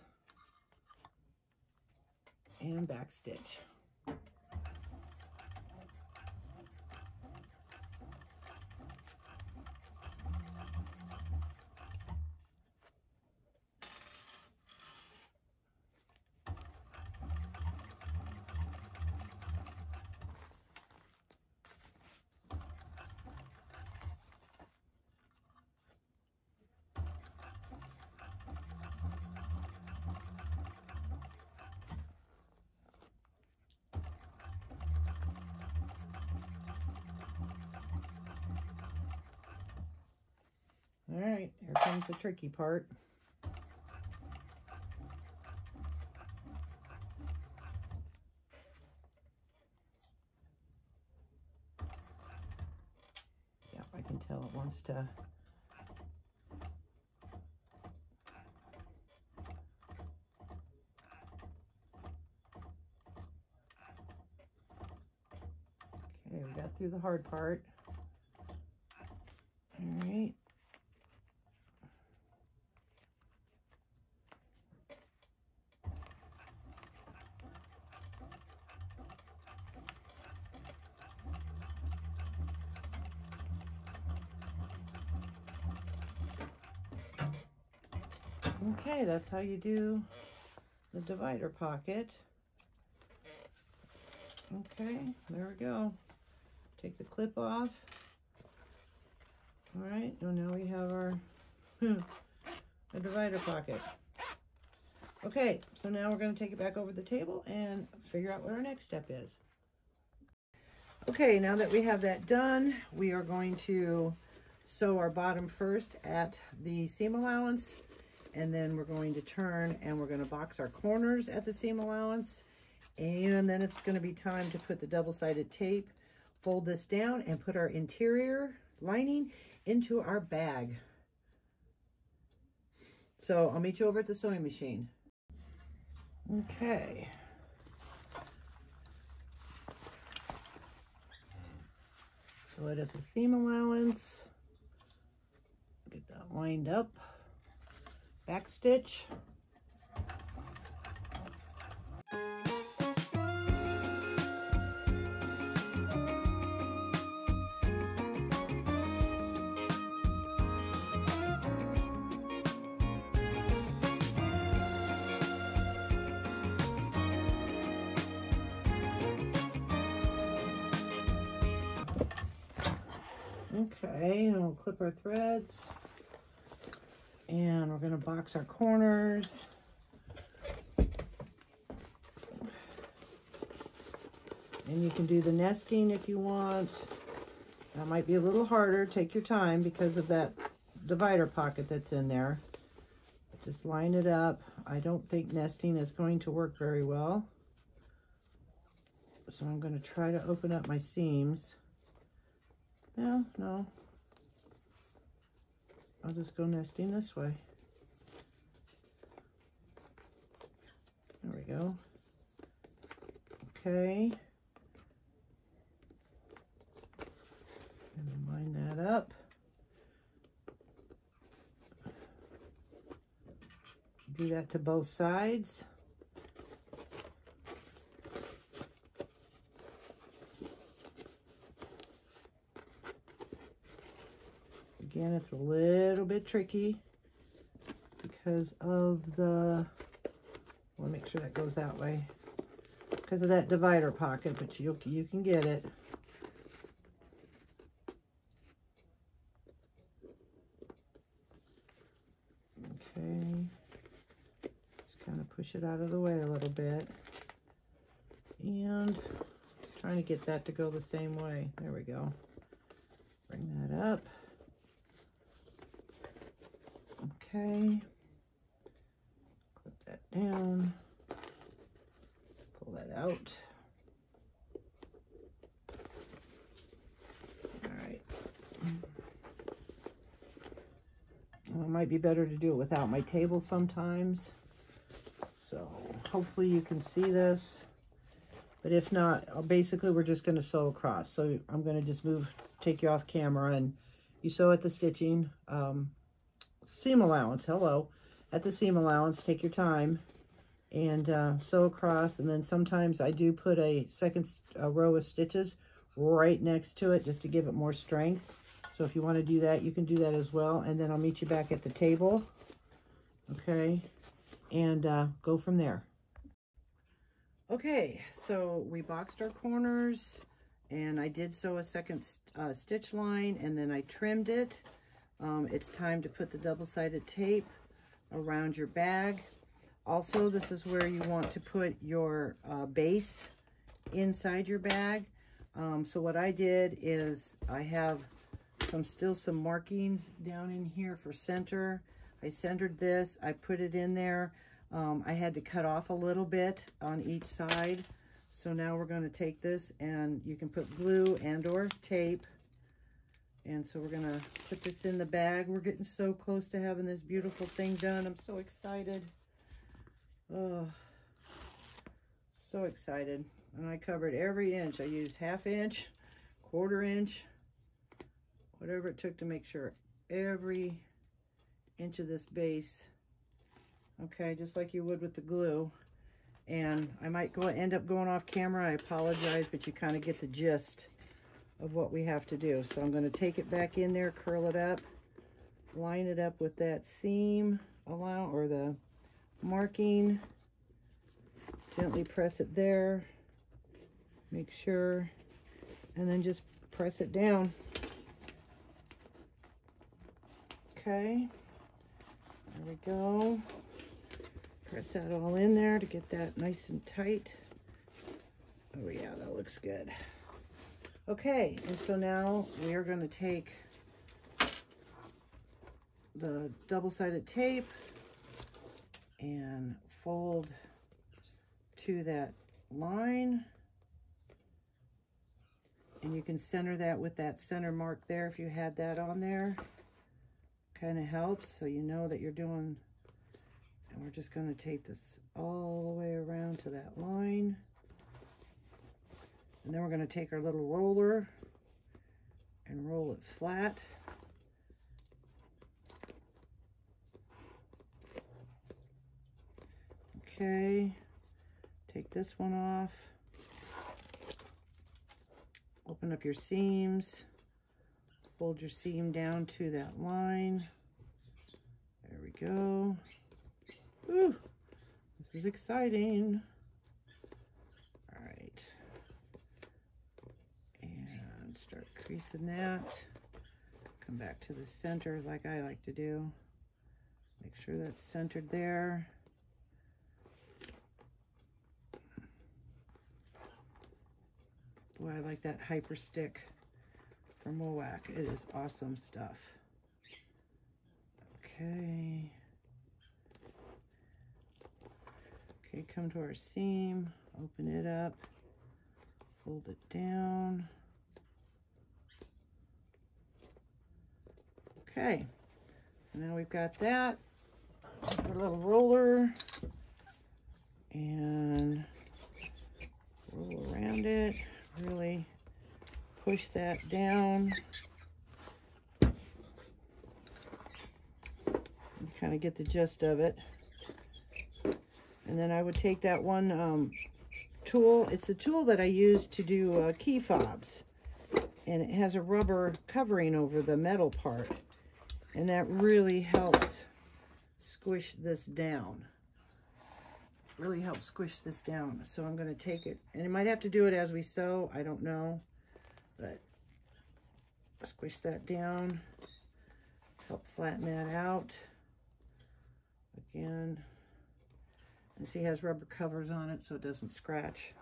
and back stitch. The tricky part. until it wants to . Okay, we got through the hard part. All right. Okay, that's how you do the divider pocket. Okay, there we go. Take the clip off. All right, well now we have our the divider pocket. Okay, so now we're going to take it back over the table and figure out what our next step is. Okay, now that we have that done, we are going to sew our bottom first at the seam allowance. And then we're going to turn and we're going to box our corners at the seam allowance. And then it's going to be time to put the double-sided tape, fold this down, and put our interior lining into our bag. So I'll meet you over at the sewing machine. Okay. Sew it at the seam allowance. Get that lined up. Back stitch. Okay, and we'll clip our threads. And we're going to box our corners. And you can do the nesting if you want. That might be a little harder. Take your time because of that divider pocket that's in there. Just line it up. I don't think nesting is going to work very well. So I'm going to try to open up my seams. No, no. I'll just go nesting this way. There we go. Okay. And line that up. Do that to both sides. Again, it's a little bit tricky because of the, I want to make sure that goes that way, because of that divider pocket, but you can get it. Okay, just kind of push it out of the way a little bit and trying to get that to go the same way. There we go. Bring that up. Okay, clip that down, pull that out. All right. Well, it might be better to do it without my table sometimes. So hopefully you can see this, but if not, basically we're just going to sew across. So I'm going to just take you off camera, and you sew at the stitching, seam allowance, hello, at the seam allowance. Take your time and sew across, and then sometimes I do put a second row of stitches right next to it just to give it more strength. So if you want to do that, you can do that as well, and then I'll meet you back at the table. Okay, and go from there. Okay, so we boxed our corners, and I did sew a second stitch line, and then I trimmed it. It's time to put the double-sided tape around your bag. Also, this is where you want to put your base inside your bag. So what I did is I have still some markings down in here for center. I centered this. I put it in there. I had to cut off a little bit on each side. So now we're going to take this, and you can put glue and or tape. And so we're gonna put this in the bag. We're getting so close to having this beautiful thing done. I'm so excited. Oh, so excited. And I covered every inch. I used half inch, quarter inch, whatever it took to make sure every inch of this base, okay, just like you would with the glue. And I might end up going off camera. I apologize, but you kind of get the gist of what we have to do. So I'm going to take it back in there, curl it up, line it up with that seam allow or the marking, gently press it there, make sure, and then just press it down. Okay, there we go. Press that all in there to get that nice and tight. Oh yeah, that looks good. Okay, and so now we are going to take the double-sided tape and fold to that line. And you can center that with that center mark there if you had that on there. Kind of helps so you know that you're doing. And we're just going to tape this all the way around to that line. And then we're going to take our little roller and roll it flat. Okay, take this one off. Open up your seams. Fold your seam down to that line. There we go. Ooh, this is exciting. All right. And start creasing that. Come back to the center like I like to do. Make sure that's centered there. Boy, I like that Hyper Stick from Mowak. It is awesome stuff. Okay. Okay, come to our seam, open it up, fold it down. Okay, so now we've got that, our little roller, and roll around it, really push that down. You kind of get the gist of it. And then I would take that one tool. It's the tool that I use to do key fobs. And it has a rubber covering over the metal part. And that really helps squish this down. Really helps squish this down. So I'm going to take it. And you might have to do it as we sew. I don't know. But squish that down. Help flatten that out. Again. And see, it has rubber covers on it so it doesn't scratch.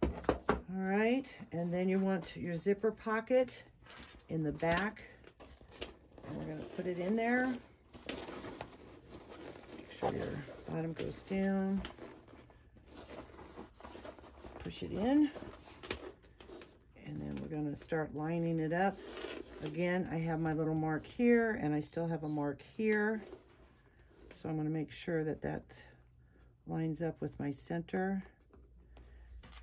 All right, and then you want your zipper pocket in the back. And we're gonna put it in there. Make sure your bottom goes down. Push it in. And then we're gonna start lining it up. Again, I have my little mark here and I still have a mark here. So I'm going to make sure that that lines up with my center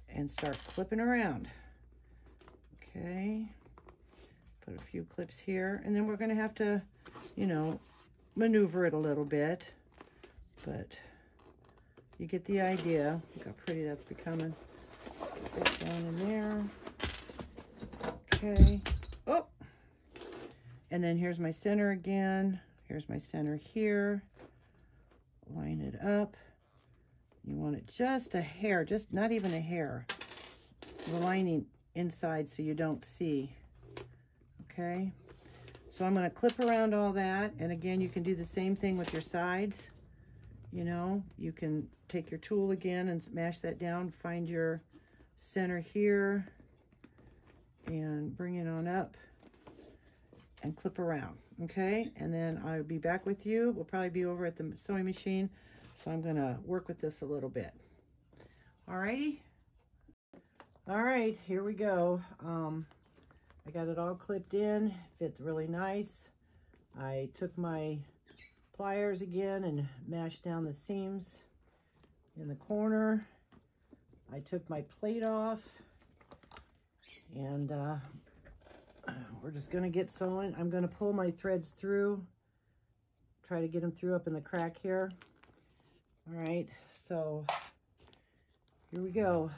and start clipping around. Okay, put a few clips here, and then we're going to have to, you know, maneuver it a little bit, but you get the idea. Look how pretty that's becoming. Put this down in there. Okay, oh, and then here's my center again. Here's my center here. Line it up. You want it just a hair, just not even a hair. The lining inside so you don't see. Okay. So I'm going to clip around all that. And again, you can do the same thing with your sides. You know, you can take your tool again and mash that down. Find your center here. And bring it on up. And clip around, okay? And then I'll be back with you. We'll probably be over at the sewing machine, so I'm gonna work with this a little bit. Alrighty. All right, here we go. I got it all clipped in, fits really nice. I took my pliers again and mashed down the seams in the corner. I took my plate off, and we're just gonna get sewing. I'm gonna pull my threads through, try to get them through up in the crack here. All right, so here we go.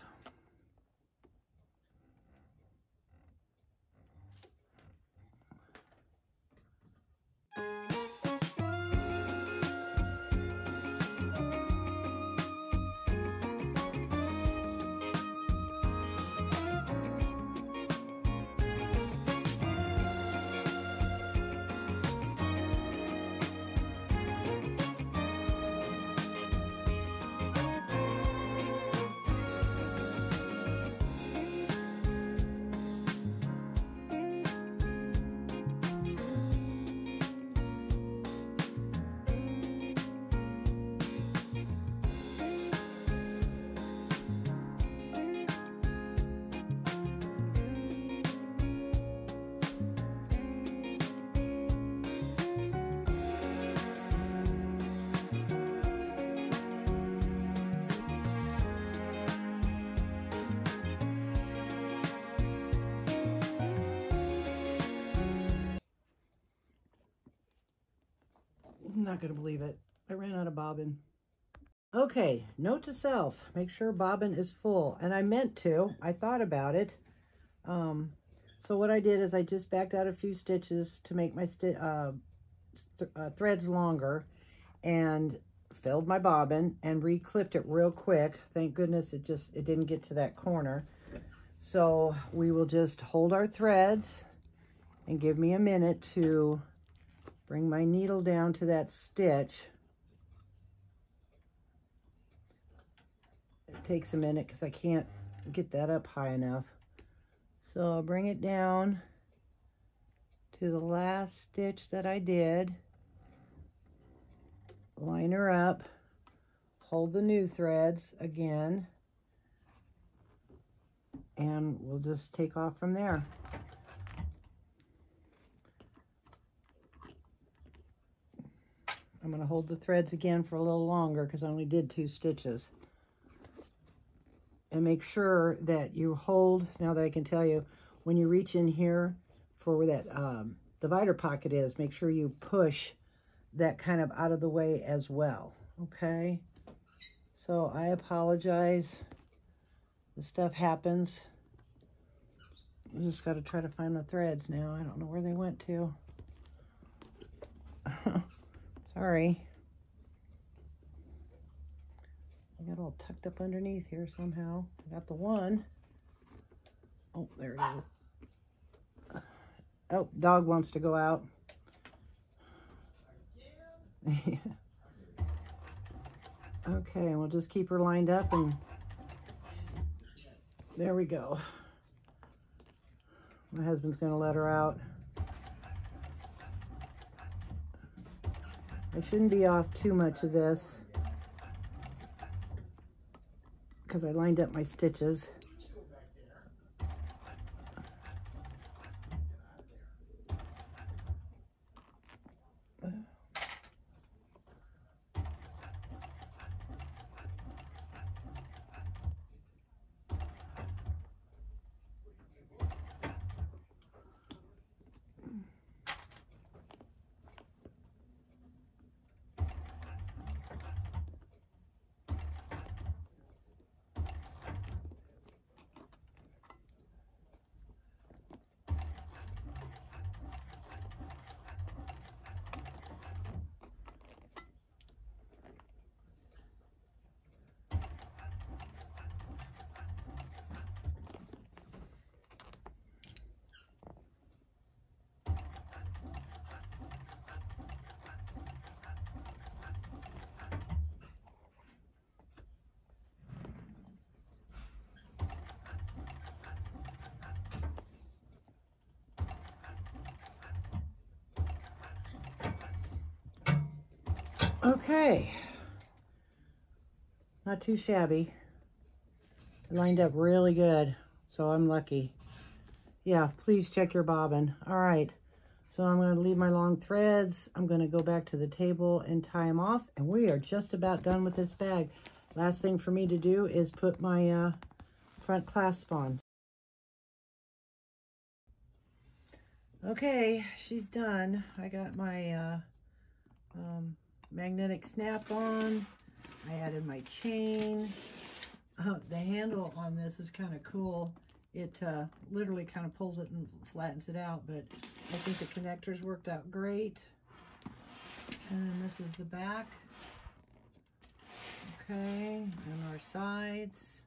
Not gonna believe it, I ran out of bobbin. Okay, note to self, make sure bobbin is full. And I meant to, I thought about it. So what I did is I just backed out a few stitches to make my threads longer and filled my bobbin and re-clipped it real quick. Thank goodness it didn't get to that corner. So we will just hold our threads and give me a minute to bring my needle down to that stitch. It takes a minute because I can't get that up high enough. So I'll bring it down to the last stitch that I did. Line her up, hold the new threads again, and we'll just take off from there. I'm going to hold the threads again for a little longer because I only did 2 stitches. And make sure that you hold, now that I can tell you, when you reach in here for where that divider pocket is, make sure you push that kind of out of the way as well. Okay? So I apologize. This stuff happens. I just got to try to find my threads now. I don't know where they went to. Sorry. I got all tucked up underneath here somehow. I got the one. Oh, there it is. Oh, dog wants to go out. Yeah. Okay, and we'll just keep her lined up and there we go. My husband's gonna let her out. I shouldn't be off too much of this because I lined up my stitches. Okay, not too shabby. It lined up really good. so I'm lucky. Yeah, please check your bobbin. All right, so I'm going to leave my long threads. I'm going to go back to the table and tie them off, and we are just about done with this bag. Last thing for me to do is put my front clasp on. Okay, she's done. I got my magnetic snap on. I added my chain. The handle on this is kind of cool. It literally kind of pulls it and flattens it out, but I think the connectors worked out great. And then this is the back. Okay, and our sides.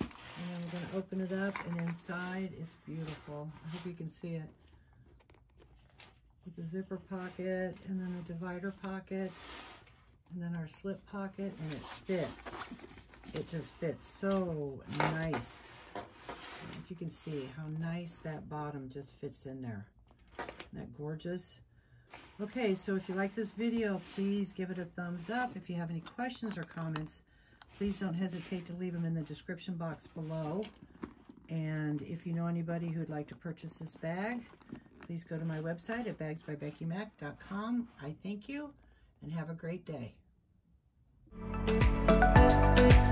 And then we're going to open it up, and inside it's beautiful. I hope you can see it. With the zipper pocket, and then the divider pocket, and then our slip pocket, and it fits. It just fits so nice. If you can see how nice that bottom just fits in there. Isn't that gorgeous? Okay, so if you like this video, please give it a thumbs up. If you have any questions or comments, please don't hesitate to leave them in the description box below. And if you know anybody who'd like to purchase this bag, please go to my website at bagsbybeckymac.com. I thank you and have a great day.